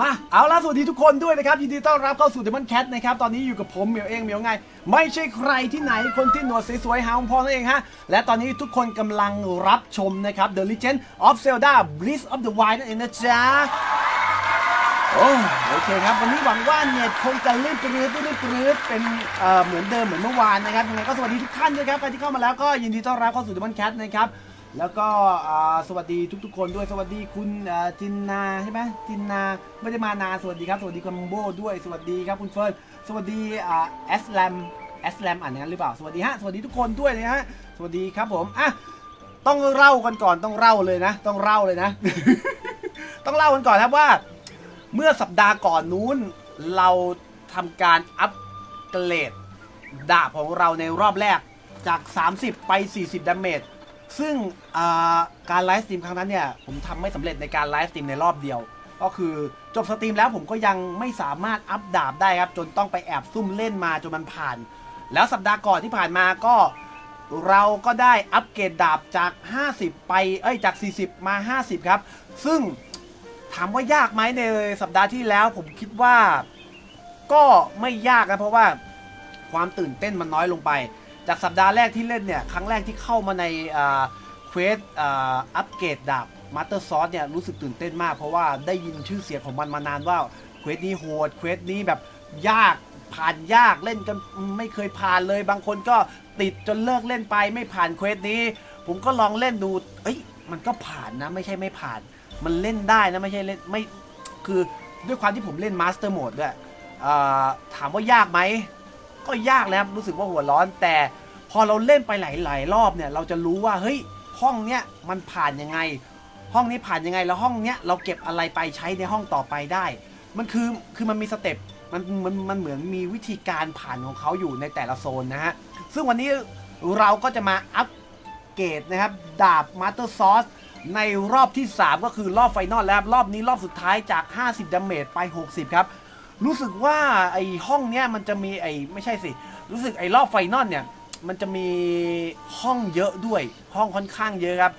มาเอาล่ะสวัสดีทุกคนด้วยนะครับยินดีต้อนรับเข้าสู่ Demon Cat นะครับตอนนี้อยู่กับผมเหมียวเองเหมียวไงไม่ใช่ใครที่ไหนคนที่หนวดสวยๆหาของพอนั่นเองฮะและตอนนี้ทุกคนกำลังรับชมนะครับ The Legend of Zelda: Breath of the Wild นั่นเองนะจ๊ะโอเคครับวันนี้หวังว่าเน็ตคงจะลื่นปลื้ดเป็นเหมือนเดิมเหมือนเมื่อวานนะครับยังไงก็สวัสดีทุกท่านด้วยครับใครที่เข้ามาแล้วก็ยินดีต้อนรับเข้าสู่ Demon Cat นะครับแล้วก็สวัสดีทุกๆคนด้วยสวัสดีคุณจินนาใช่ไหมจินนาไม่ได้มานานสวัสดีครับสวัสดีคุณโบด้วยสวัสดีครับคุณเฟิร์นสวัสดีแอสแลมอ่านงั้นหรือเปล่าสวัสดีฮะสวัสดีทุกคนด้วยนะฮะสวัสดีครับผมอ่ะต้องเล่ากันก่อนต้องเล่าเลยนะต้องเล่ากันก่อนครับว่าเมื่อสัปดาห์ก่อนนู้นเราทำการอัปเกรดดาบของเราในรอบแรกจาก30ไป40ดาเมจซึ่งการไลฟ์สตรีมครั้งนั้นเนี่ยผมทำไม่สำเร็จในการไลฟ์สตรีมในรอบเดียวก็คือจบสตรีมแล้วผมก็ยังไม่สามารถอัพดาบได้ครับจนต้องไปแอบซุ่มเล่นมาจนมันผ่านแล้วสัปดาห์ก่อนที่ผ่านมาก็เราก็ได้อัปเกรดดาบจาก50ไปจาก40มา50ครับซึ่งถามว่ายากไหมในสัปดาห์ที่แล้วผมคิดว่าก็ไม่ยากนะเพราะว่าความตื่นเต้นมันน้อยลงไปจากสัปดาห์แรกที่เล่นเนี่ยครั้งแรกที่เข้ามาในเควสอัปเกรดดาบ Master Sword เนี่ยรู้สึกตื่นเต้นมากเพราะว่าได้ยินชื่อเสียงของมันมานานว่าเควสนี้โหดเควสนี้แบบยากผ่านยากเล่นกันไม่เคยผ่านเลยบางคนก็ติดจนเลิกเล่นไปไม่ผ่านเควสนี้ผมก็ลองเล่นดูมันก็ผ่านนะไม่ใช่ไม่ผ่านมันเล่นได้นะไม่ใช่เล่นไม่คือด้วยความที่ผมเล่น Master Mode ด้วยถามว่ายากไหมก็ยากแล้วรู้สึกว่าหัวร้อนแต่พอเราเล่นไปหลายรอบเนี่ยเราจะรู้ว่าเฮ้ยห้องเนี้ยมันผ่านยังไงห้องนี้ผ่านยังไงแล้วห้องเนี้ยเราเก็บอะไรไปใช้ในห้องต่อไปได้มันคือมันมีสเต็ปมันเหมือนมีวิธีการผ่านของเขาอยู่ในแต่ละโซนนะฮะซึ่งวันนี้เราก็จะมาอัปเกรดนะครับดาบ Master Sword ในรอบที่3ก็คือรอบไฟนอลแล้วรอบนี้รอบสุดท้ายจาก50ดาเมจไป60ครับรู้สึกว่าไอห้องเนี้ยมันจะมีไม่ใช่สิรู้สึกไอรอบไฟนอลเนี่ยมันจะมีห้องเยอะด้วยห้องค่อนข้างเยอะครับ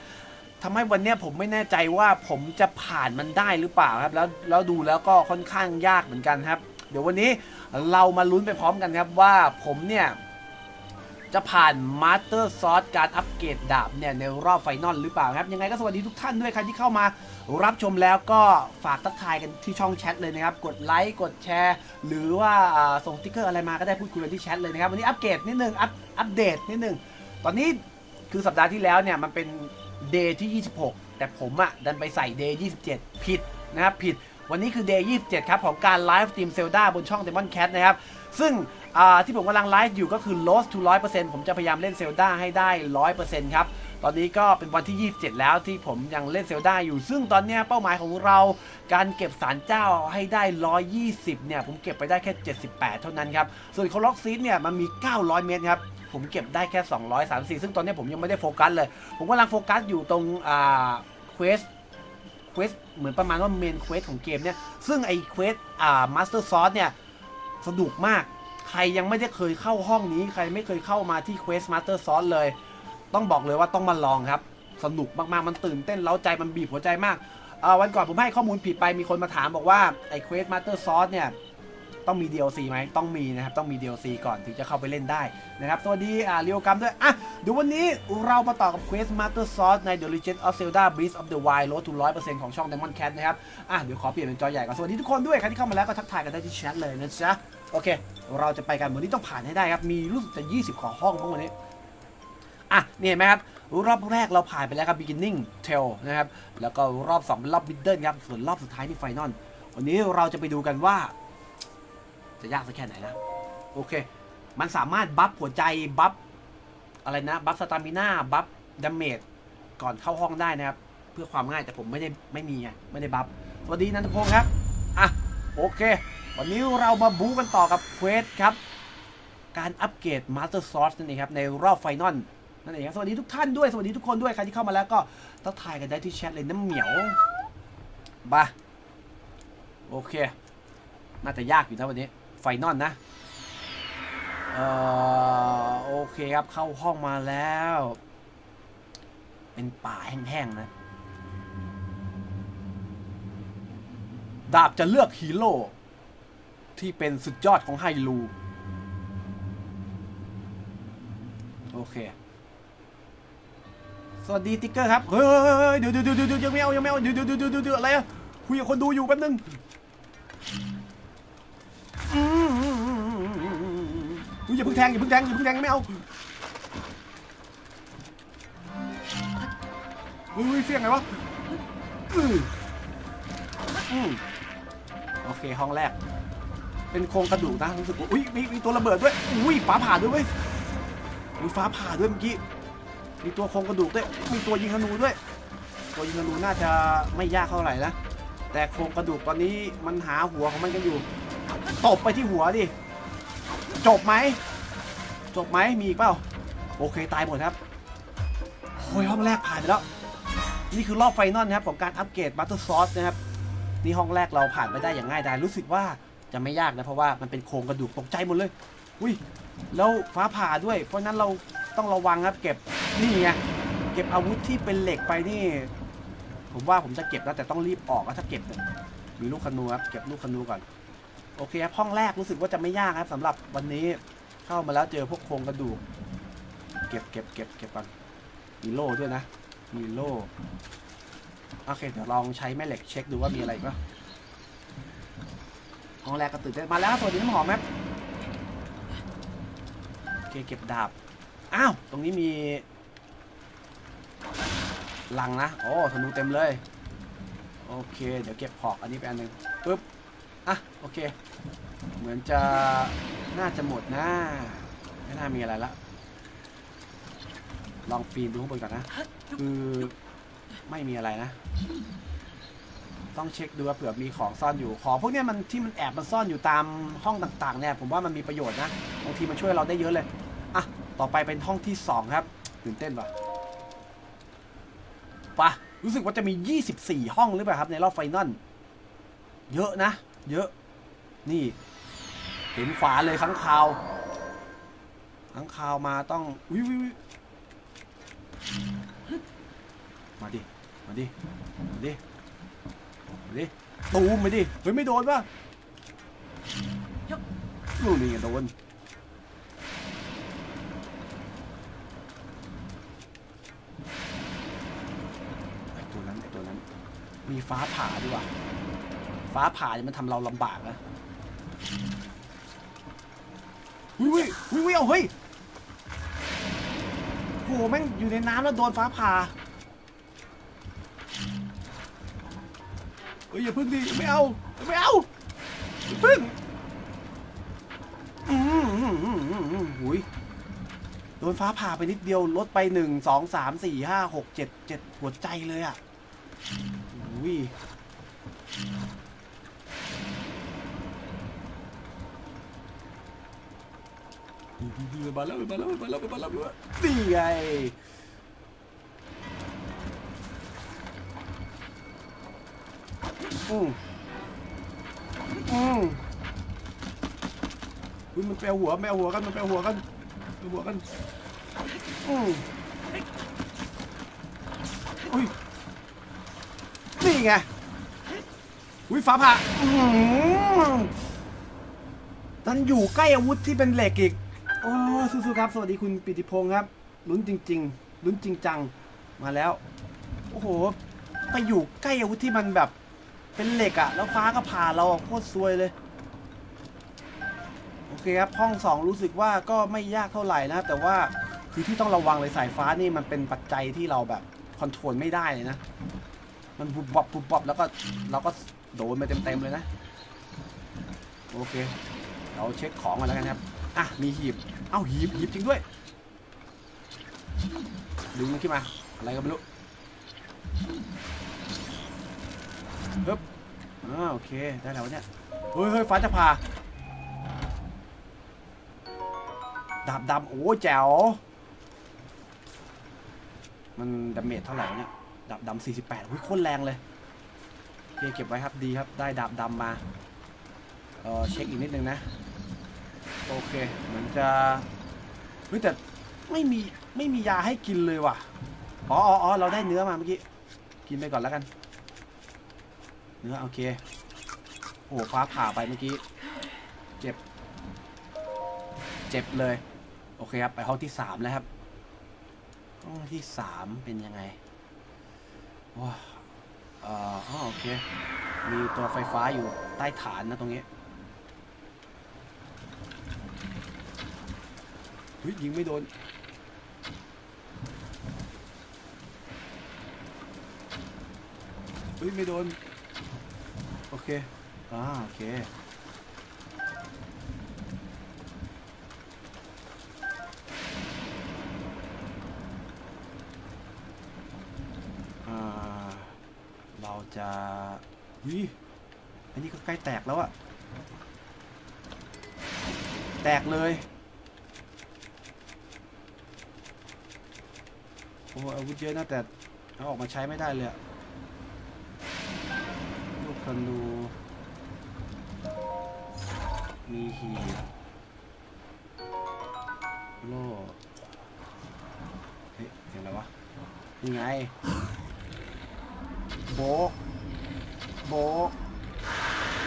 ทำให้วันเนี้ยผมไม่แน่ใจว่าผมจะผ่านมันได้หรือเปล่าครับแล้วดูแล้วก็ค่อนข้างยากเหมือนกันครับเดี๋ยววันนี้เรามาลุ้นไปพร้อมกันครับว่าผมเนี่ยจะผ่าน Master Sword การอัปเกรดดาบเนี่ยในรอบไฟนอลหรือเปล่าครับยังไงก็สวัสดีทุกท่านด้วยใครที่เข้ามารับชมแล้วก็ฝากทักทายกันที่ช่องแชทเลยนะครับกดไลค์กดแชร์หรือว่าส่งสติ๊กเกอร์อะไรมาก็ได้พูดคุยกันที่แชทเลยนะครับวันนี้อัปเกรดนิดนึงอัปเดตนิดนึงตอนนี้คือสัปดาห์ที่แล้วเนี่ยมันเป็นเดย์ที่26แต่ผมอ่ะดันไปใส่เดย์27ผิดนะครับผิดวันนี้คือเดย์27ครับของการไลฟ์สตรีมเซลดาบนช่อง Demon Cat นะครับซึ่งที่ผมกำลังไลฟ์อยู่ก็คือ Lost to 100% ผมจะพยายามเล่น Zelda ให้ได้ 100% ครับตอนนี้ก็เป็นวันที่27แล้วที่ผมยังเล่น Zelda อยู่ซึ่งตอนนี้เป้าหมายของเราการเก็บสารเจ้าให้ได้120เนี่ยผมเก็บไปได้แค่78เท่านั้นครับส่วนClock Seedเนี่ยมันมี900เมตรครับผมเก็บได้แค่234ซึ่งตอนนี้ผมยังไม่ได้โฟกัสเลยผมกำลังโฟกัสอยู่ตรงเควสเหมือนประมาณว่าเมนเควสของเกมเนี่ยซึ่งไอเควสMaster Sword เนี่ยสนุกมากใครยังไม่ได้เคยเข้าห้องนี้ใครไม่เคยเข้ามาที่ Quest Master Sword เลยต้องบอกเลยว่าต้องมาลองครับสนุกมากๆมันตื่นเต้นเร้าใจมันบีบหัวใจมากวันก่อนผมให้ข้อมูลผิดไปมีคนมาถามบอกว่าไอ้ Quest Master Sword เนี่ยต้องมี DLC ไหมต้องมีนะครับต้องมี DLC ก่อนถึงจะเข้าไปเล่นได้นะครับสวัสดีเรียวกัมด้วยอ่ะเดี๋ยววันนี้เรามาต่อกับ Quest Master Sword ใน The Legend of Zelda Breath of the Wild Road to 100% ของช่อง Demon Cat นะครับอ่ะเดี๋ยวขอเปลี่ยนเป็นจอใหญ่ก่อนสวัสดีทุกคนด้วยใครที่เข้ามาแล้วก็ทักทายกันได้ที่แชทเลยนะจ๊ะโอเคเราจะไปกันวันนี้ต้องผ่านให้ได้ครับมีรู้สึกจะ20ของห้องของวันนี้อ่ะนี่เห็นไหมครับรอบแรกเราผ่านไปแล้วครับ beginning tale นะครับแล้วก็รอบ2เป็นรอบ middle ครับส่วนรอบสุดท้ายที่ final วันนี้เราจะไปดูกันว่าจะยากสักแค่ไหนนะโอเคมันสามารถบัฟหัวใจบัฟอะไรนะบัฟสตามิน่าบัฟดาเมจก่อนเข้าห้องได้นะครับเพื่อความง่ายแต่ผมไม่มีไงไม่ได้บัฟสวัสดีนันทพงศ์ครับอ่ะโอเควันนี้เรามาบู๊กันต่อกับเควสครับการอัปเกรด Master Sword นั่นเองครับในรอบไฟนอลนั่นเองครับสวัสดีทุกท่านด้วยสวัสดีทุกคนด้วยใครที่เข้ามาแล้วก็ทักทายกันได้ที่แชทเลยน้ำเหมียวบ้าโอเคน่าจะยากอยู่นะวันนี้ไฟนอลนะโอเคครับเข้าห้องมาแล้วเป็นป่าแห้งๆนะ ดาบจะเลือกฮีโร่ที่เป็นสุดยอดของไฮลูโอเคสวัสดีติ๊กเกอร์ครับเฮ้ยเดี๋ยวยังไม่เอาเดี๋ยวอะไรอะคุยกับคนดูอยู่แป๊บนึงอย่าเพิ่งแทงยังไม่เอาเฮ้ยเสียงไงวะโอเคห้องแรกเป็นโครงกระดูกนะรู้สึกว่าอุ้ยมีตัวระเบิดด้วยอุ้ยฟ้าผ่าด้วยเว้ยมีฟ้าผ่าด้วยเมื่อกี้มีตัวโครงกระดูกด้วยมีตัวยิงธนูด้วยตัวยิงธนูน่าจะไม่ยากเท่าไหร่นะแต่โครงกระดูกตอนนี้มันหาหัวของมันกันอยู่ตบไปที่หัวดิจบไหมมีอีกเปล่าโอเคตายหมดครับโอ้ยห้องแรกผ่านไปแล้วนี่คือรอบไฟนอลนะครับของการอัปเกรด Master Sword นะครับนี่ห้องแรกเราผ่านไปได้อย่างง่ายดายรู้สึกว่าจะไม่ยากนะเพราะว่ามันเป็นโครงกระดูกตกใจหมดเลยอุ้ยแล้วฟ้าผ่าด้วยเพราะนั้นเราต้องระวังครับเก็บนี่ไงเก็บอาวุธที่เป็นเหล็กไปนี่ผมว่าผมจะเก็บแล้วแต่ต้องรีบออกแล้วถ้าเก็บมีลูกคนูครับเก็บลูกคนูก่อนโอเคครับห้องแรกรู้สึกว่าจะไม่ยากครับสำหรับวันนี้เข้ามาแล้วเจอพวกโครงกระดูกเก็บก่อนมีโล่ด้วยนะมีโล่โอเคเดี๋ยวลองใช้แม่เหล็กเช็คดูว่ามีอะไรอีกป่ะห้องแรกก็ตื่นเต้นมาแล้วสวัสดีน้ำหอมครับโอเคเก็บดาบอ้าวตรงนี้มีลังนะโอ้ธนูเต็มเลยโอเคเดี๋ยวเก็บหอกอันนี้ไปอันหนึ่งปึ๊บอ่ะโอเคเหมือนจะน่าจะหมดนะไม่น่ามีอะไรละลองปีนดูข้างบนก่อนนะคือไม่มีอะไรนะต้องเช็คดูว่าเผื่อมีของซ่อนอยู่ของพวกนี้มันที่มันแอบมันซ่อนอยู่ตามห้องต่างๆเนี่ยผมว่ามันมีประโยชน์นะบางทีมันช่วยเราได้เยอะเลยอ่ะต่อไปเป็นห้องที่2ครับตื่นเต้นป่ะป่ะรู้สึกว่าจะมี24ห้องหรือเปล่าครับในรอบไฟนอลเยอะนะเยอะนี่เห็นขวาเลยค้างคาวมาต้องวิมาดิตูมไปดิเฮ้ยไม่โดนป่ะลูกนี่โดนไอตัวนั้นมีฟ้าผ่าด้วยฟ้าผ่าเนี่ยมันทำเราลำบากนะวิ่งเอาเฮ้ยโหแม่งอยู่ในน้ำแล้วโดนฟ้าผ่าเฮ้ยอย่าพึ่งดิไม่เอาพึ่งหุยโดนฟ้าผ่าไปนิดเดียวลดไป1 2 3 4 5 6 7หัวใจเลยอ่ะหุยมาแล้วนี่ไงมันแปลหัวแมวหัวกันมันแปลหัวกันอุ้ยนี่ไงอุ้ยฟ้าผ่านั่นอยู่ใกล้อาวุธที่เป็นเหล็กอีกโอ้สู้ๆครับสวัสดีคุณปิติพงศ์ครับลุ้นจริงๆลุ้นจริงจังมาแล้วโอ้โหไปอยู่ใกล้อาวุธที่มันแบบเป็นเหล็กอะแล้วฟ้าก็ผ่าเราโคตรซวยเลยโอเคครับห้อง2รู้สึกว่าก็ไม่ยากเท่าไหร่นะแต่ว่าคือที่ต้องระวังเลยสายฟ้านี่มันเป็นปัจจัยที่เราแบบคอนโทรลไม่ได้เลยนะมันบุบบับแล้วก็เราก็โดนไปเต็มๆเลยนะโอเคเราเช็คของกันแล้วกันครับอ่ะมีหีบเอ้าหีบจริงด้วยดึงมันขึ้นมาอะไรก็ไม่รู้ปึ๊บโอเคได้แล้วเนี่ยเฮ้ยฟ้าจะผ่าดาบดำโอ้แจ๋วมันดาเมจเท่าไหร่เนี่ยดาบดำ48โคตรแรงเลยโอเคเก็บไว้ครับดีครับได้ดาบดำมาเช็คอีกนิดนึงนะโอเคเหมือนจะเฮ้ยแต่ไม่มียาให้กินเลยว่ะอ๋อเราได้เนื้อมาเมื่อกี้กินไปก่อนแล้วกันเนื้อโอเค อ้ฟ้าผ่าไปเมื่อกี้เจ็บเจ็บเลยโอเคครับไปห้องที่3แล้วครับห้องที่3เป็นยังไงว้าโอเคมีตัวไฟฟ้าอยู่ใต้ฐานนะตรงนี้ยิงไม่โดนไม่โดนโอเคโอเคเราจะอันนี้ก็ใกล้แตกแล้วอะแตกเลยโอ้อาวุธเยอะนะแต่เอาออกมาใช้ไม่ได้เลยอะลูกธนูมีหีบโล่เฮ้ยเห็นแล้ววะยังไงโบโบ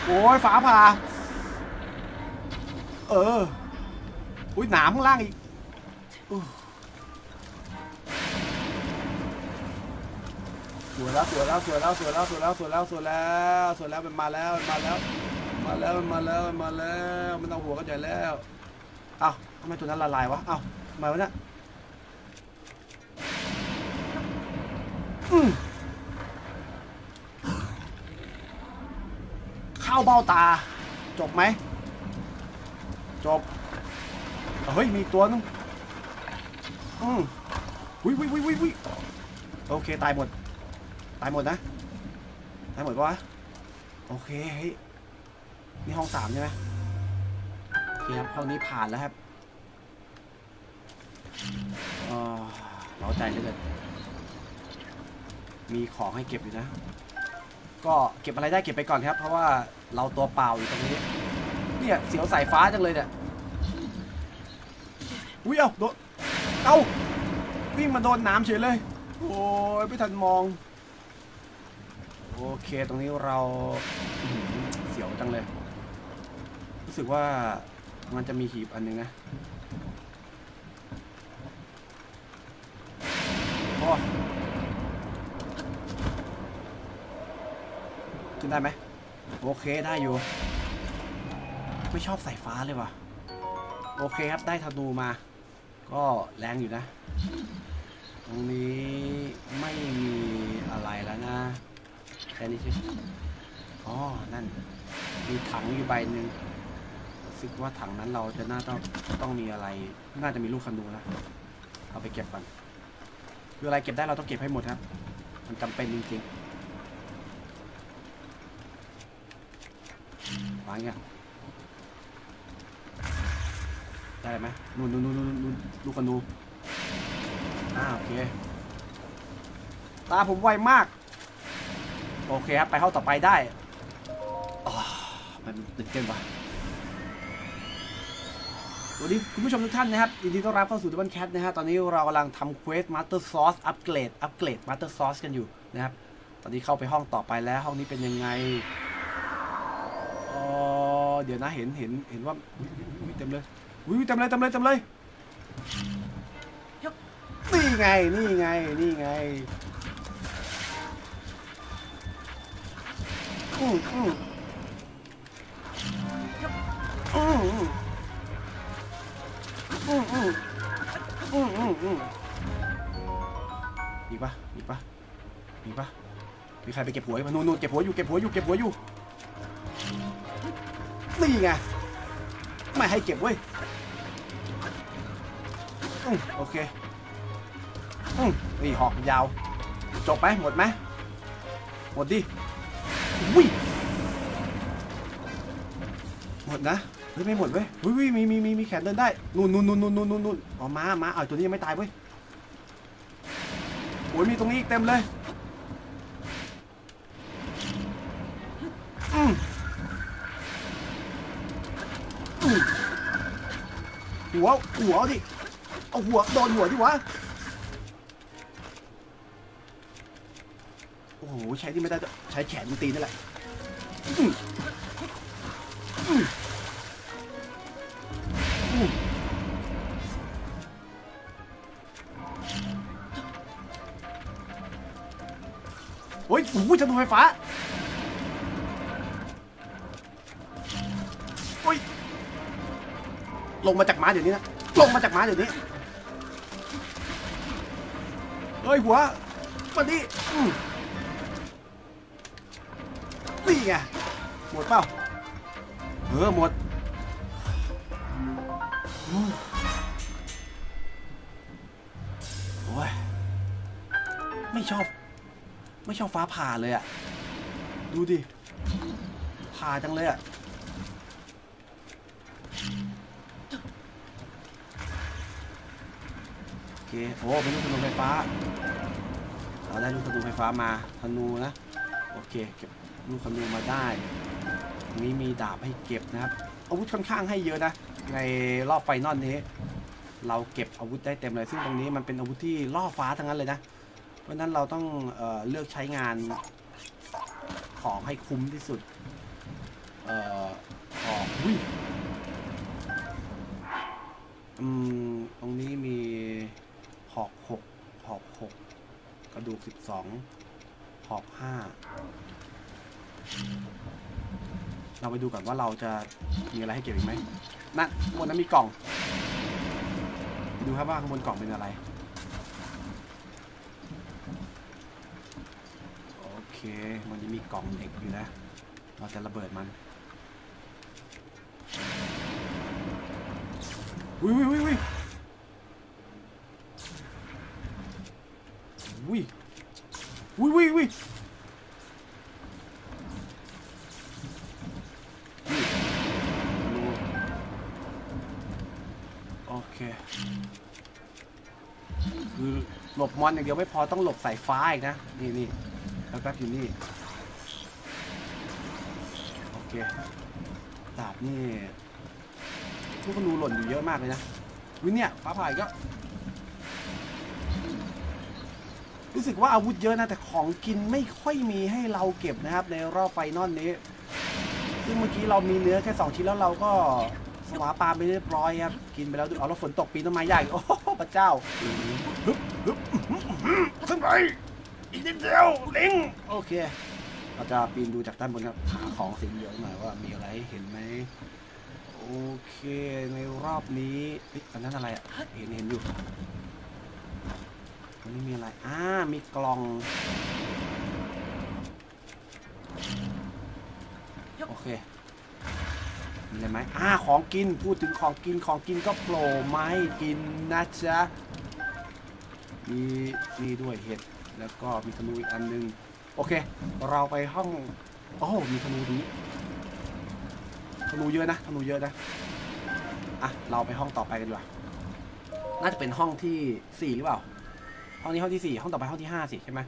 โอ้ยฝาผ่าอุ้ยหนามข้างล่างอีกสวยแล้วสวยแล้วสวยแล้วสวยแล้วสวยแล้วสวยแล้วสวยแล้วสวยแล้วมันมาแล้วมาแล้วมาแล้วมาแล้วมาแล้วมันเอาหัวก็ใหญ่แล้วอ้าวทำไมตัวนั้นละลายวะอ้าวทำไมวะเนี่ยเข้าเบ้าตาจบไหมจบเฮ้ยมีตัวนึงวิ่งวิ่งวิ่งวิ่งโอเคตายหมดตายหมดนะตายหมดปะวะโอเคเฮ้ยนี่ห้อง3ใช่ไหมโอเคครับห้องนี้ผ่านแล้วครับเราใจเลยมีของให้เก็บอยู่นะก็เก็บอะไรได้เก็บไปก่อนครับเพราะว่าเราตัวเปล่าอยู่ตรงนี้เนี่ยเสียวสายฟ้าจังเลยเนี่ยอุ้ยเอาโดนเอาวิ่งมาโดนน้ำเฉยเลยโอ้ยไม่ทันมองโอเคตรงนี้เราเสียวจังเลยรู้สึกว่ามันจะมีหีบอันนึงนะขึ้นได้ไหมโอเคได้อยู่ไม่ชอบสายฟ้าเลยว่ะโอเคครับได้ธนูมาก็แรงอยู่นะตรงนี้ไม่มีอะไรแล้วนะแค่นี้ใช่ไหมอ๋อนั่นมีถังอยู่ใบหนึ่งคิดว่าถังนั้นเราจะน่าต้องมีอะไรน่าจะมีลูกคนูนะเอาไปเก็บก่อนคืออะไรเก็บได้เราต้องเก็บให้หมดครับมันจำเป็นจริงๆวางเงี้ยได้ไหมนู่นลูกคนูโอเคตาผมไวมากโอเคครับไปเข้าต่อไปได้มันตื่นเต้นว่ะสวัสดีคุณผู้ชมทุกท่านนะครับยินดีต้อนรับเข้าสู่ Double Cat นะฮะตอนนี้เรากำลังทำ Quest Master Sword อัปเกรด Master Sword กันอยู่นะครับตอนนี้เข้าไปห้องต่อไปแล้วห้องนี้เป็นยังไงเดี๋ยวนะเห็นว่าเต็มเลยเต็มเลยนี่ไงมีปะมีใครไปเก็บหัวมานู่นเก็บหัวอยู่นี่ไงไม่ให้เก็บเว้ยโอเคนี่หอกยาวจบไหมหมดดิหมดนะไม่หมดเว้ยมีแขนเดินได้นู่นออกมาเอาตัวนี้ยังไม่ตายเว้ยโอ้ยมีตรงนี้อีกเต็มเลยหัวดิเอาหัวโดนหัวดิวะโอ้โหใช้ที่ไม่ได้ใช้แขนตีนั่นแหละ โอ้ยหูจะโดนไฟฟ้าโอ้ยลงมาจากม้าเดี๋ยวนี้นะลงมาจากม้าเดี๋ยวนี้เฮ้ยหัวมาดินี่ไงหมดเปล่าเออหมดโอ้ยไม่ชอบฟ้าผ่าเลยอ่ะดูดิผ่าจังเลยอ่ะโอเคโอ้เป็นลูกธนูไฟฟ้าเราได้ลูกธนูไฟฟ้ามาธนูนะโอเคเก็บลูกธนูมาได้นี้มีดาบให้เก็บนะครับอาวุธค่อนข้างให้เยอะนะในรอบไฟนอลนี้เราเก็บอาวุธได้เต็มเลยซึ่งตรงนี้มันเป็นอาวุธที่ล่อฟ้าทั้งนั้นเลยนะเพราะนั้นเราต้องเลือกใช้งานของให้คุ้มที่สุดของตรงนี้มีหอก6หอก6กระดูก12หอก5เราไปดูก่อนว่าเราจะมีอะไรให้เก็บอีกไหมนั่นบนนั้นมีกล่องดูครับว่าข้างบนกล่องเป็นอะไรโอเคมันจะมีกล่องเด็กอยู่นะเราจะระเบิดมันวิววิววิววิววิววิววิวโอเคคือหลบมอนอย่างเดียวไม่พอต้องหลบสายฟ้าอีกนะนี่แล้วก็อยู่นี่โอเคดาบนี่ลูกธนูหล่นอยู่เยอะมากเลยนะวิเนี่ยฟ้าผ่าก็รู้สึกว่าอาวุธเยอะนะแต่ของกินไม่ค่อยมีให้เราเก็บนะครับในรอบไฟนอลนี้ซึ่งเมื่อกี้เรามีเนื้อแค่2ชิ้นแล้วเราก็สวาปาไปเรียบร้อยครับกินไปแล้วดูเอาแล้วฝนตกปีนต้นไม้ใหญ่โอ้โหพระเจ้าขึ้นไปอีกนิดเดียวลิงโอเคเราจะปีนดูจากด้านบนครับหาของสิ่งเยอะหน่อยว่ามีอะไรเห็นไหมโอเคในรอบนี้อันนั้นอะไรอ่ะเห็นอยู่อันนี้มีอะไรมีกล่องโอเคมีอะไรไหมของกินพูดถึงของกินก็โผล่ไม้กินนะจ๊ะมีนี่ด้วยเห็ดแล้วก็มีธนูอีกอันนึงโอเคเราไปห้องโอ้มีธนูนี้ธนูเยอะนะอ่ะเราไปห้องต่อไปกันดีกว่าน่าจะเป็นห้องที่4หรือเปล่าห้องนี้ห้องที่4ห้องต่อไปห้องที่5สิใช่ไหม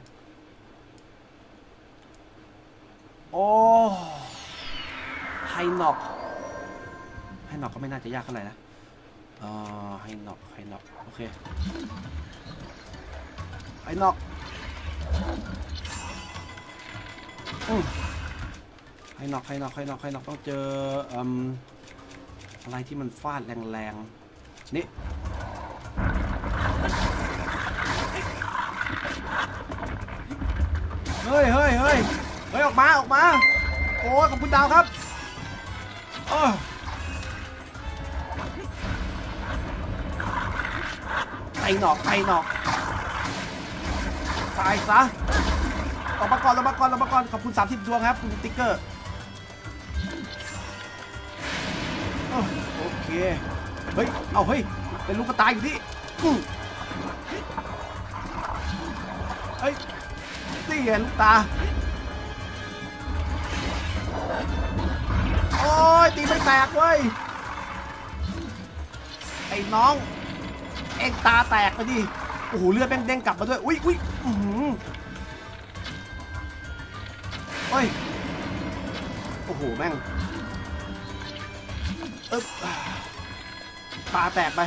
โอ้ไฮนอกก็ไม่น่าจะยากเท่าไหร่นะไฮนอกโอเคไฮนอกไฮนอกต้องเจออะไรที่มันฟาดแรงๆนี่เฮ้ยออกมาโอ้ขอบคุณดาวครับไฮนอกตายซะออกมาก่อนขอบคุณ30ดวงครับคุณติ๊กเกอร์โอเคเฮ้ยเป็นลูกกระต่ายอยู่ที่เฮ้ยตีเห็นตาโอ้ยตีไม่แตกเว้ยไอ้น้องเอ็งตาแตกไปดิโอ้โหเลือดเด้งกลับมาด้วยอุ้ยโอ้โหแม่งตาแตกไป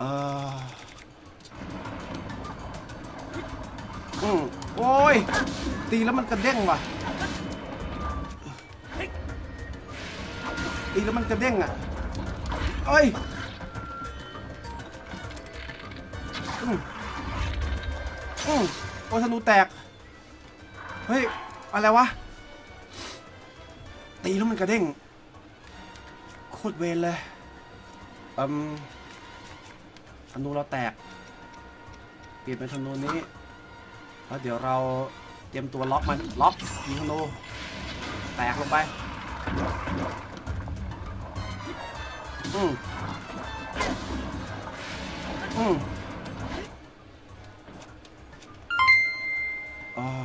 โอ้ยตีแล้วมันกระเด้งว่ะ ตีแล้วมันจะเด้งอ่ะเอ้ยโอ้ธนูแตกเฮ้ยอะไรวะตีแล้วมันกระเด้งโคตรเวรเลยธนูเราแตกเปลี่ยนเป็นธนูนี้แล้วเดี๋ยวเราเตรียมตัวล็อกมันล็อกยิงธนูแตกลงไป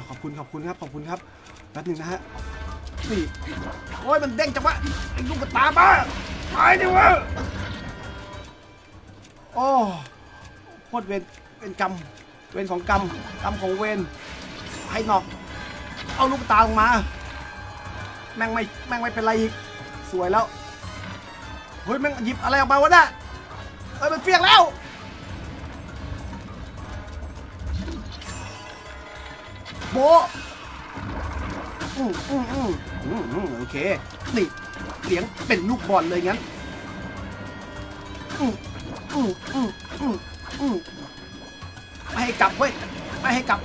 ขอบคุณขอบคุณครับขอบคุณครับแป๊บนึงนะฮะนี่โอ้ยมันเด้งจังวะไอ้ลูกกระตาบ้าตายดิวะโอ้โคตรเวรเป็นกรรมเวรของกรรมกรรมของเวรให้หนอกเอาลูกตาลงมาแม่งไม่เป็นไรอีกสวยแล้วเฮ้ยแม่งหยิบอะไรออกมาวะน่ะเฮ้ยมันเฟี้ยงแล้วโบโอเคนี่เลี้ยงเป็นลูกบอลเลยงั้นไม่ให้กลับเว้ยไม่ให้กลับ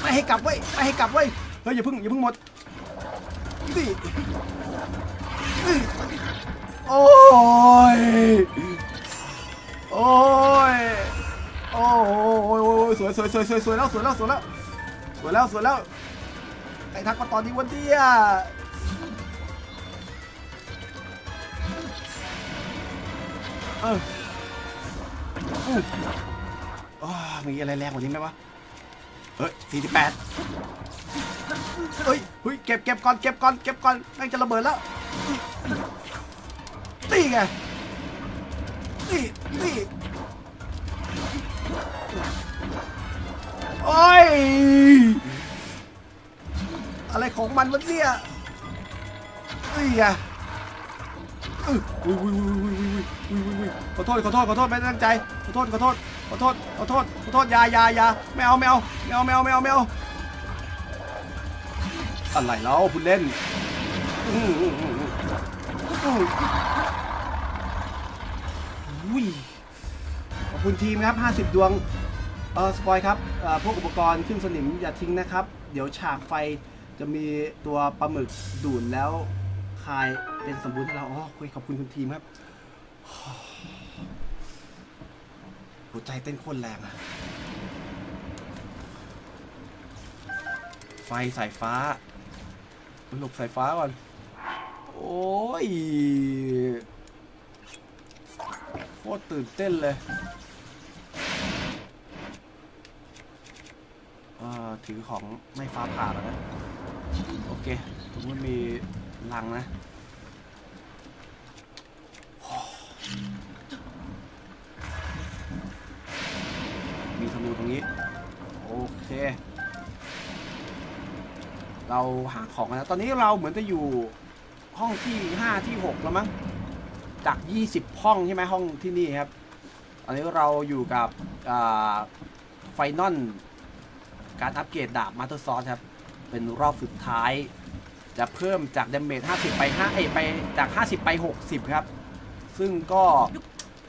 ไม่ให้กลับเว้ยไม่ให้กลับเว้ยเฮ้ยอย่าเพิ่งหมดนี่โอ้ยโอ้ยโอ้ยสวยแล้วไอ้ทักมาตอนนี้วันเดียมีอะไรแรงกว่านี้ไหมวะเฮ้ย48เฮ้ยเก็บก่อนแม่งจะระเบิดแล้วตีไงตีโอ้ยอะไรของมันวะเนี่ยตีไงขอโทษไม่ตั้งใจขอโทษอย่าไม่เอาอะไรแล้วคุณเล่นขอบคุณทีมครับ50ดวงสปอยครับพวกอุปกรณ์ขึ้นสนิมอย่าทิ้งนะครับเดี๋ยวฉากไฟจะมีตัวปลาหมึกดูดแล้วคายเป็นสมบูรณ์ให้เราอ๋อขอบคุณคุณทีมครับหัวใจเต้นโคตรแรงอะไฟสายฟ้าหลบสายฟ้าก่อนโอ้ยโคตรตื่นเต้นเลยถือของไม่ฟ้าผ่าแล้วนะโอเคตรงนี้มีลังนะมีธนูตรงนี้โอเคเราหาของนะตอนนี้เราเหมือนจะอยู่ห้องที่5ที่6แล้วมั้งจาก20ห้องใช่ไหมห้องที่นี่ครับอันนี้เราอยู่กับไฟนอลการอัปเกรดดาบ Master Sword ครับเป็นรอบสุดท้ายจะเพิ่มจากดาเมจ50ไป5ไปจาก50ไป60ครับซึ่งก็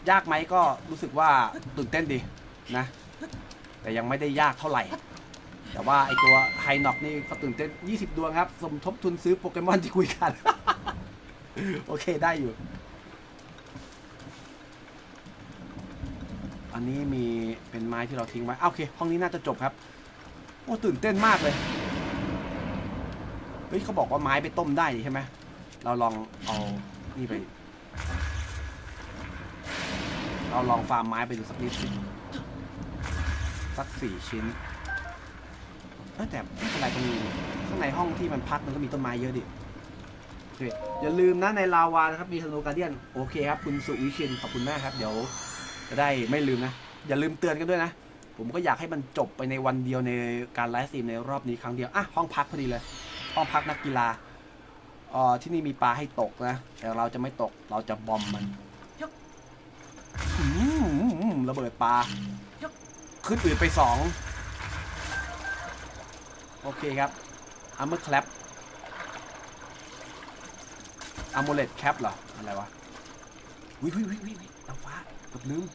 ยากไหมก็รู้สึกว่าตื่นเต้นดีนะแต่ยังไม่ได้ยากเท่าไหร่แต่ว่าไอตัวไฮน็อกนี่ก็ตื่นเต้น20ดวงครับสมทบทุนซื้อโปเกมอนที่คุยกัน โอเคได้อยู่อันนี้มีเป็นไม้ที่เราทิ้งไว้โอเคห้องนี้น่าจะจบครับโอ้ตื่นเต้นมากเลยเฮ้ยเขาบอกว่าไม้ไปต้มได้ใช่ไหมเราลองเอานี่ไปเราลองฟาร์มไม้ไปดูสักนิดสัก4ชิ้นแต่ไม่เป็นไรตรงนี้ข้างในห้องที่มันพักมันก็มีต้นไม้เยอะดิอย่าลืมนะในลาวานะครับมีธนูการ์เดียนโอเคครับคุณสุวิชินขอบคุณมากครับเดี๋ยวจะได้ไม่ลืมนะอย่าลืมเตือนกันด้วยนะผมก็อยากให้มันจบไปในวันเดียวในการไลฟ์สตรีมในรอบนี้ครั้งเดียวห้องพักพอดีเลยห้องพักนักกีฬาที่นี่มีปลาให้ตกนะแต่เราจะไม่ตกเราจะบอมมันระเบิดปลาขึ้นอืดไป2โอเคครับอัมเมอร์แคลป อะโมเลตแคปเหรออะไรวะวิ่งวิ่งวิ่งวิ่งน้ำฟ้าเกือบลืม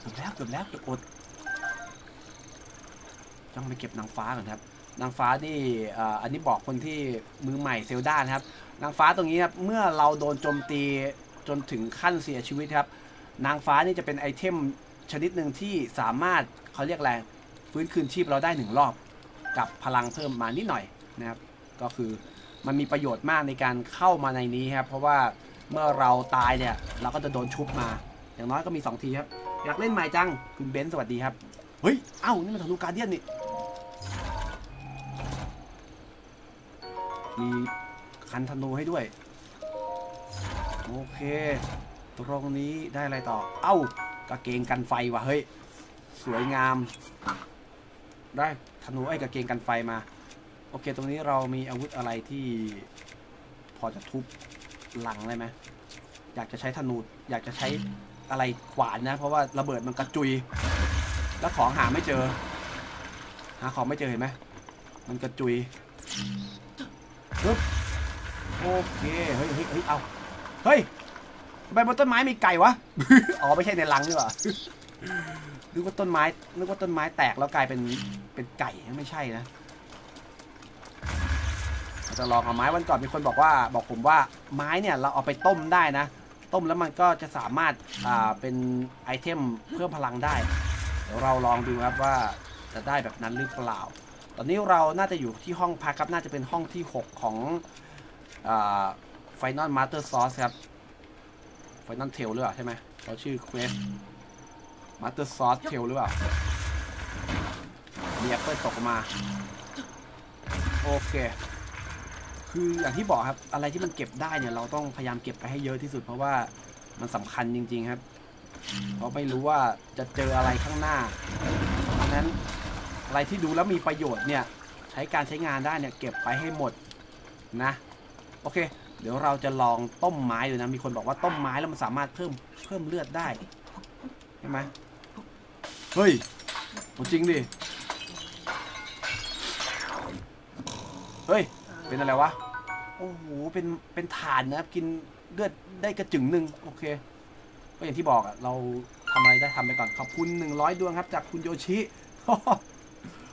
เกือบแล้วเกือบแล้วเกือบอดต้องไปเก็บนางฟ้าก่อนครับนางฟ้านี่อันนี้บอกคนที่มือใหม่เซลดานะครับนางฟ้าตรงนี้ครับเมื่อเราโดนโจมตีจนถึงขั้นเสียชีวิตครับนางฟ้านี่จะเป็นไอเทมชนิดหนึ่งที่สามารถเขาเรียกแรงฟื้นคืนชีพเราได้หนึ่งรอบกับพลังเพิ่มมานิดหน่อยนะครับก็คือมันมีประโยชน์มากในการเข้ามาในนี้ครับเพราะว่าเมื่อเราตายเนี่ยเราก็จะโดนชุบมาอย่างน้อยก็มี2ทีครับอยากเล่นใหม่จังคุณเบนซ์สวัสดีครับเฮ้ยเอ้านี่มันธนูการเดียนนี่มีคันธนูให้ด้วยโอเคตรงนี้ได้อะไรต่อเอ้ากระเกงกันไฟว่ะเฮ้ยสวยงามได้ธนูไอ้กระเกงกันไฟมาโอเคตรงนี้เรามีอาวุธอะไรที่พอจะทุบหลังได้ไหมอยากจะใช้ธนูอยากจะใช้อะไรขวานนะเพราะว่าระเบิดมันกระจุยแล้วของหาไม่เจอหาของไม่เจอเห็นไหมมันกระจุยปึ๊บโอเคเฮ้ยเฮ้ยเอาเฮ้ยทำไมบนต้นไม้มีไก่วะอ๋อไม่ใช่ในรังนี่หว่านึกว่าต้นไม้นึกว่าต้นไม้แตกแล้วกลายเป็นไก่ไม่ใช่นะจะลองเอาไม้วันก่อนมีคนบอกว่าบอกผมว่าไม้เนี่ยเราเอาไปต้มได้นะต้มแล้วมันก็จะสามารถเป็นไอเทมเพิ่มพลังได้เดี๋ยวเราลองดูครับว่าจะได้แบบนั้นหรือเปล่าตอนนี้เราน่าจะอยู่ที่ห้องพักครับน่าจะเป็นห้องที่6ของFinal Master Sword ครับ Final Tale หรือเปล่าใช่ไหมเราชื่อ Quest Master Sword Tale หรือเปล่ามีแอปเปิลตกมาโอเคคืออย่างที่บอกครับอะไรที่มันเก็บได้เนี่ยเราต้องพยายามเก็บไปให้เยอะที่สุดเพราะว่ามันสำคัญจริงๆครับเราไม่รู้ว่าจะเจออะไรข้างหน้าเพราะนั้นอะไรที่ดูแล้วมีประโยชน์เนี่ยใช้การใช้งานได้เนี่ยเก็บไปให้หมดนะโอเคเดี๋ยวเราจะลองต้มไม้ดูนะมีคนบอกว่าต้มไม้แล้วมันสามารถเพิ่มเลือดได้ใช่ไหมเฮ้ยจริงดิเฮ้ยเป็นอะไรวะโอ้โหเป็นฐานนะครับกินเลือดได้กระจึงหนึ่งโอเคก็อย่างที่บอกอะเราทำอะไรได้ทำไปก่อนขอบคุณ100ดวงครับจากคุณโยชิ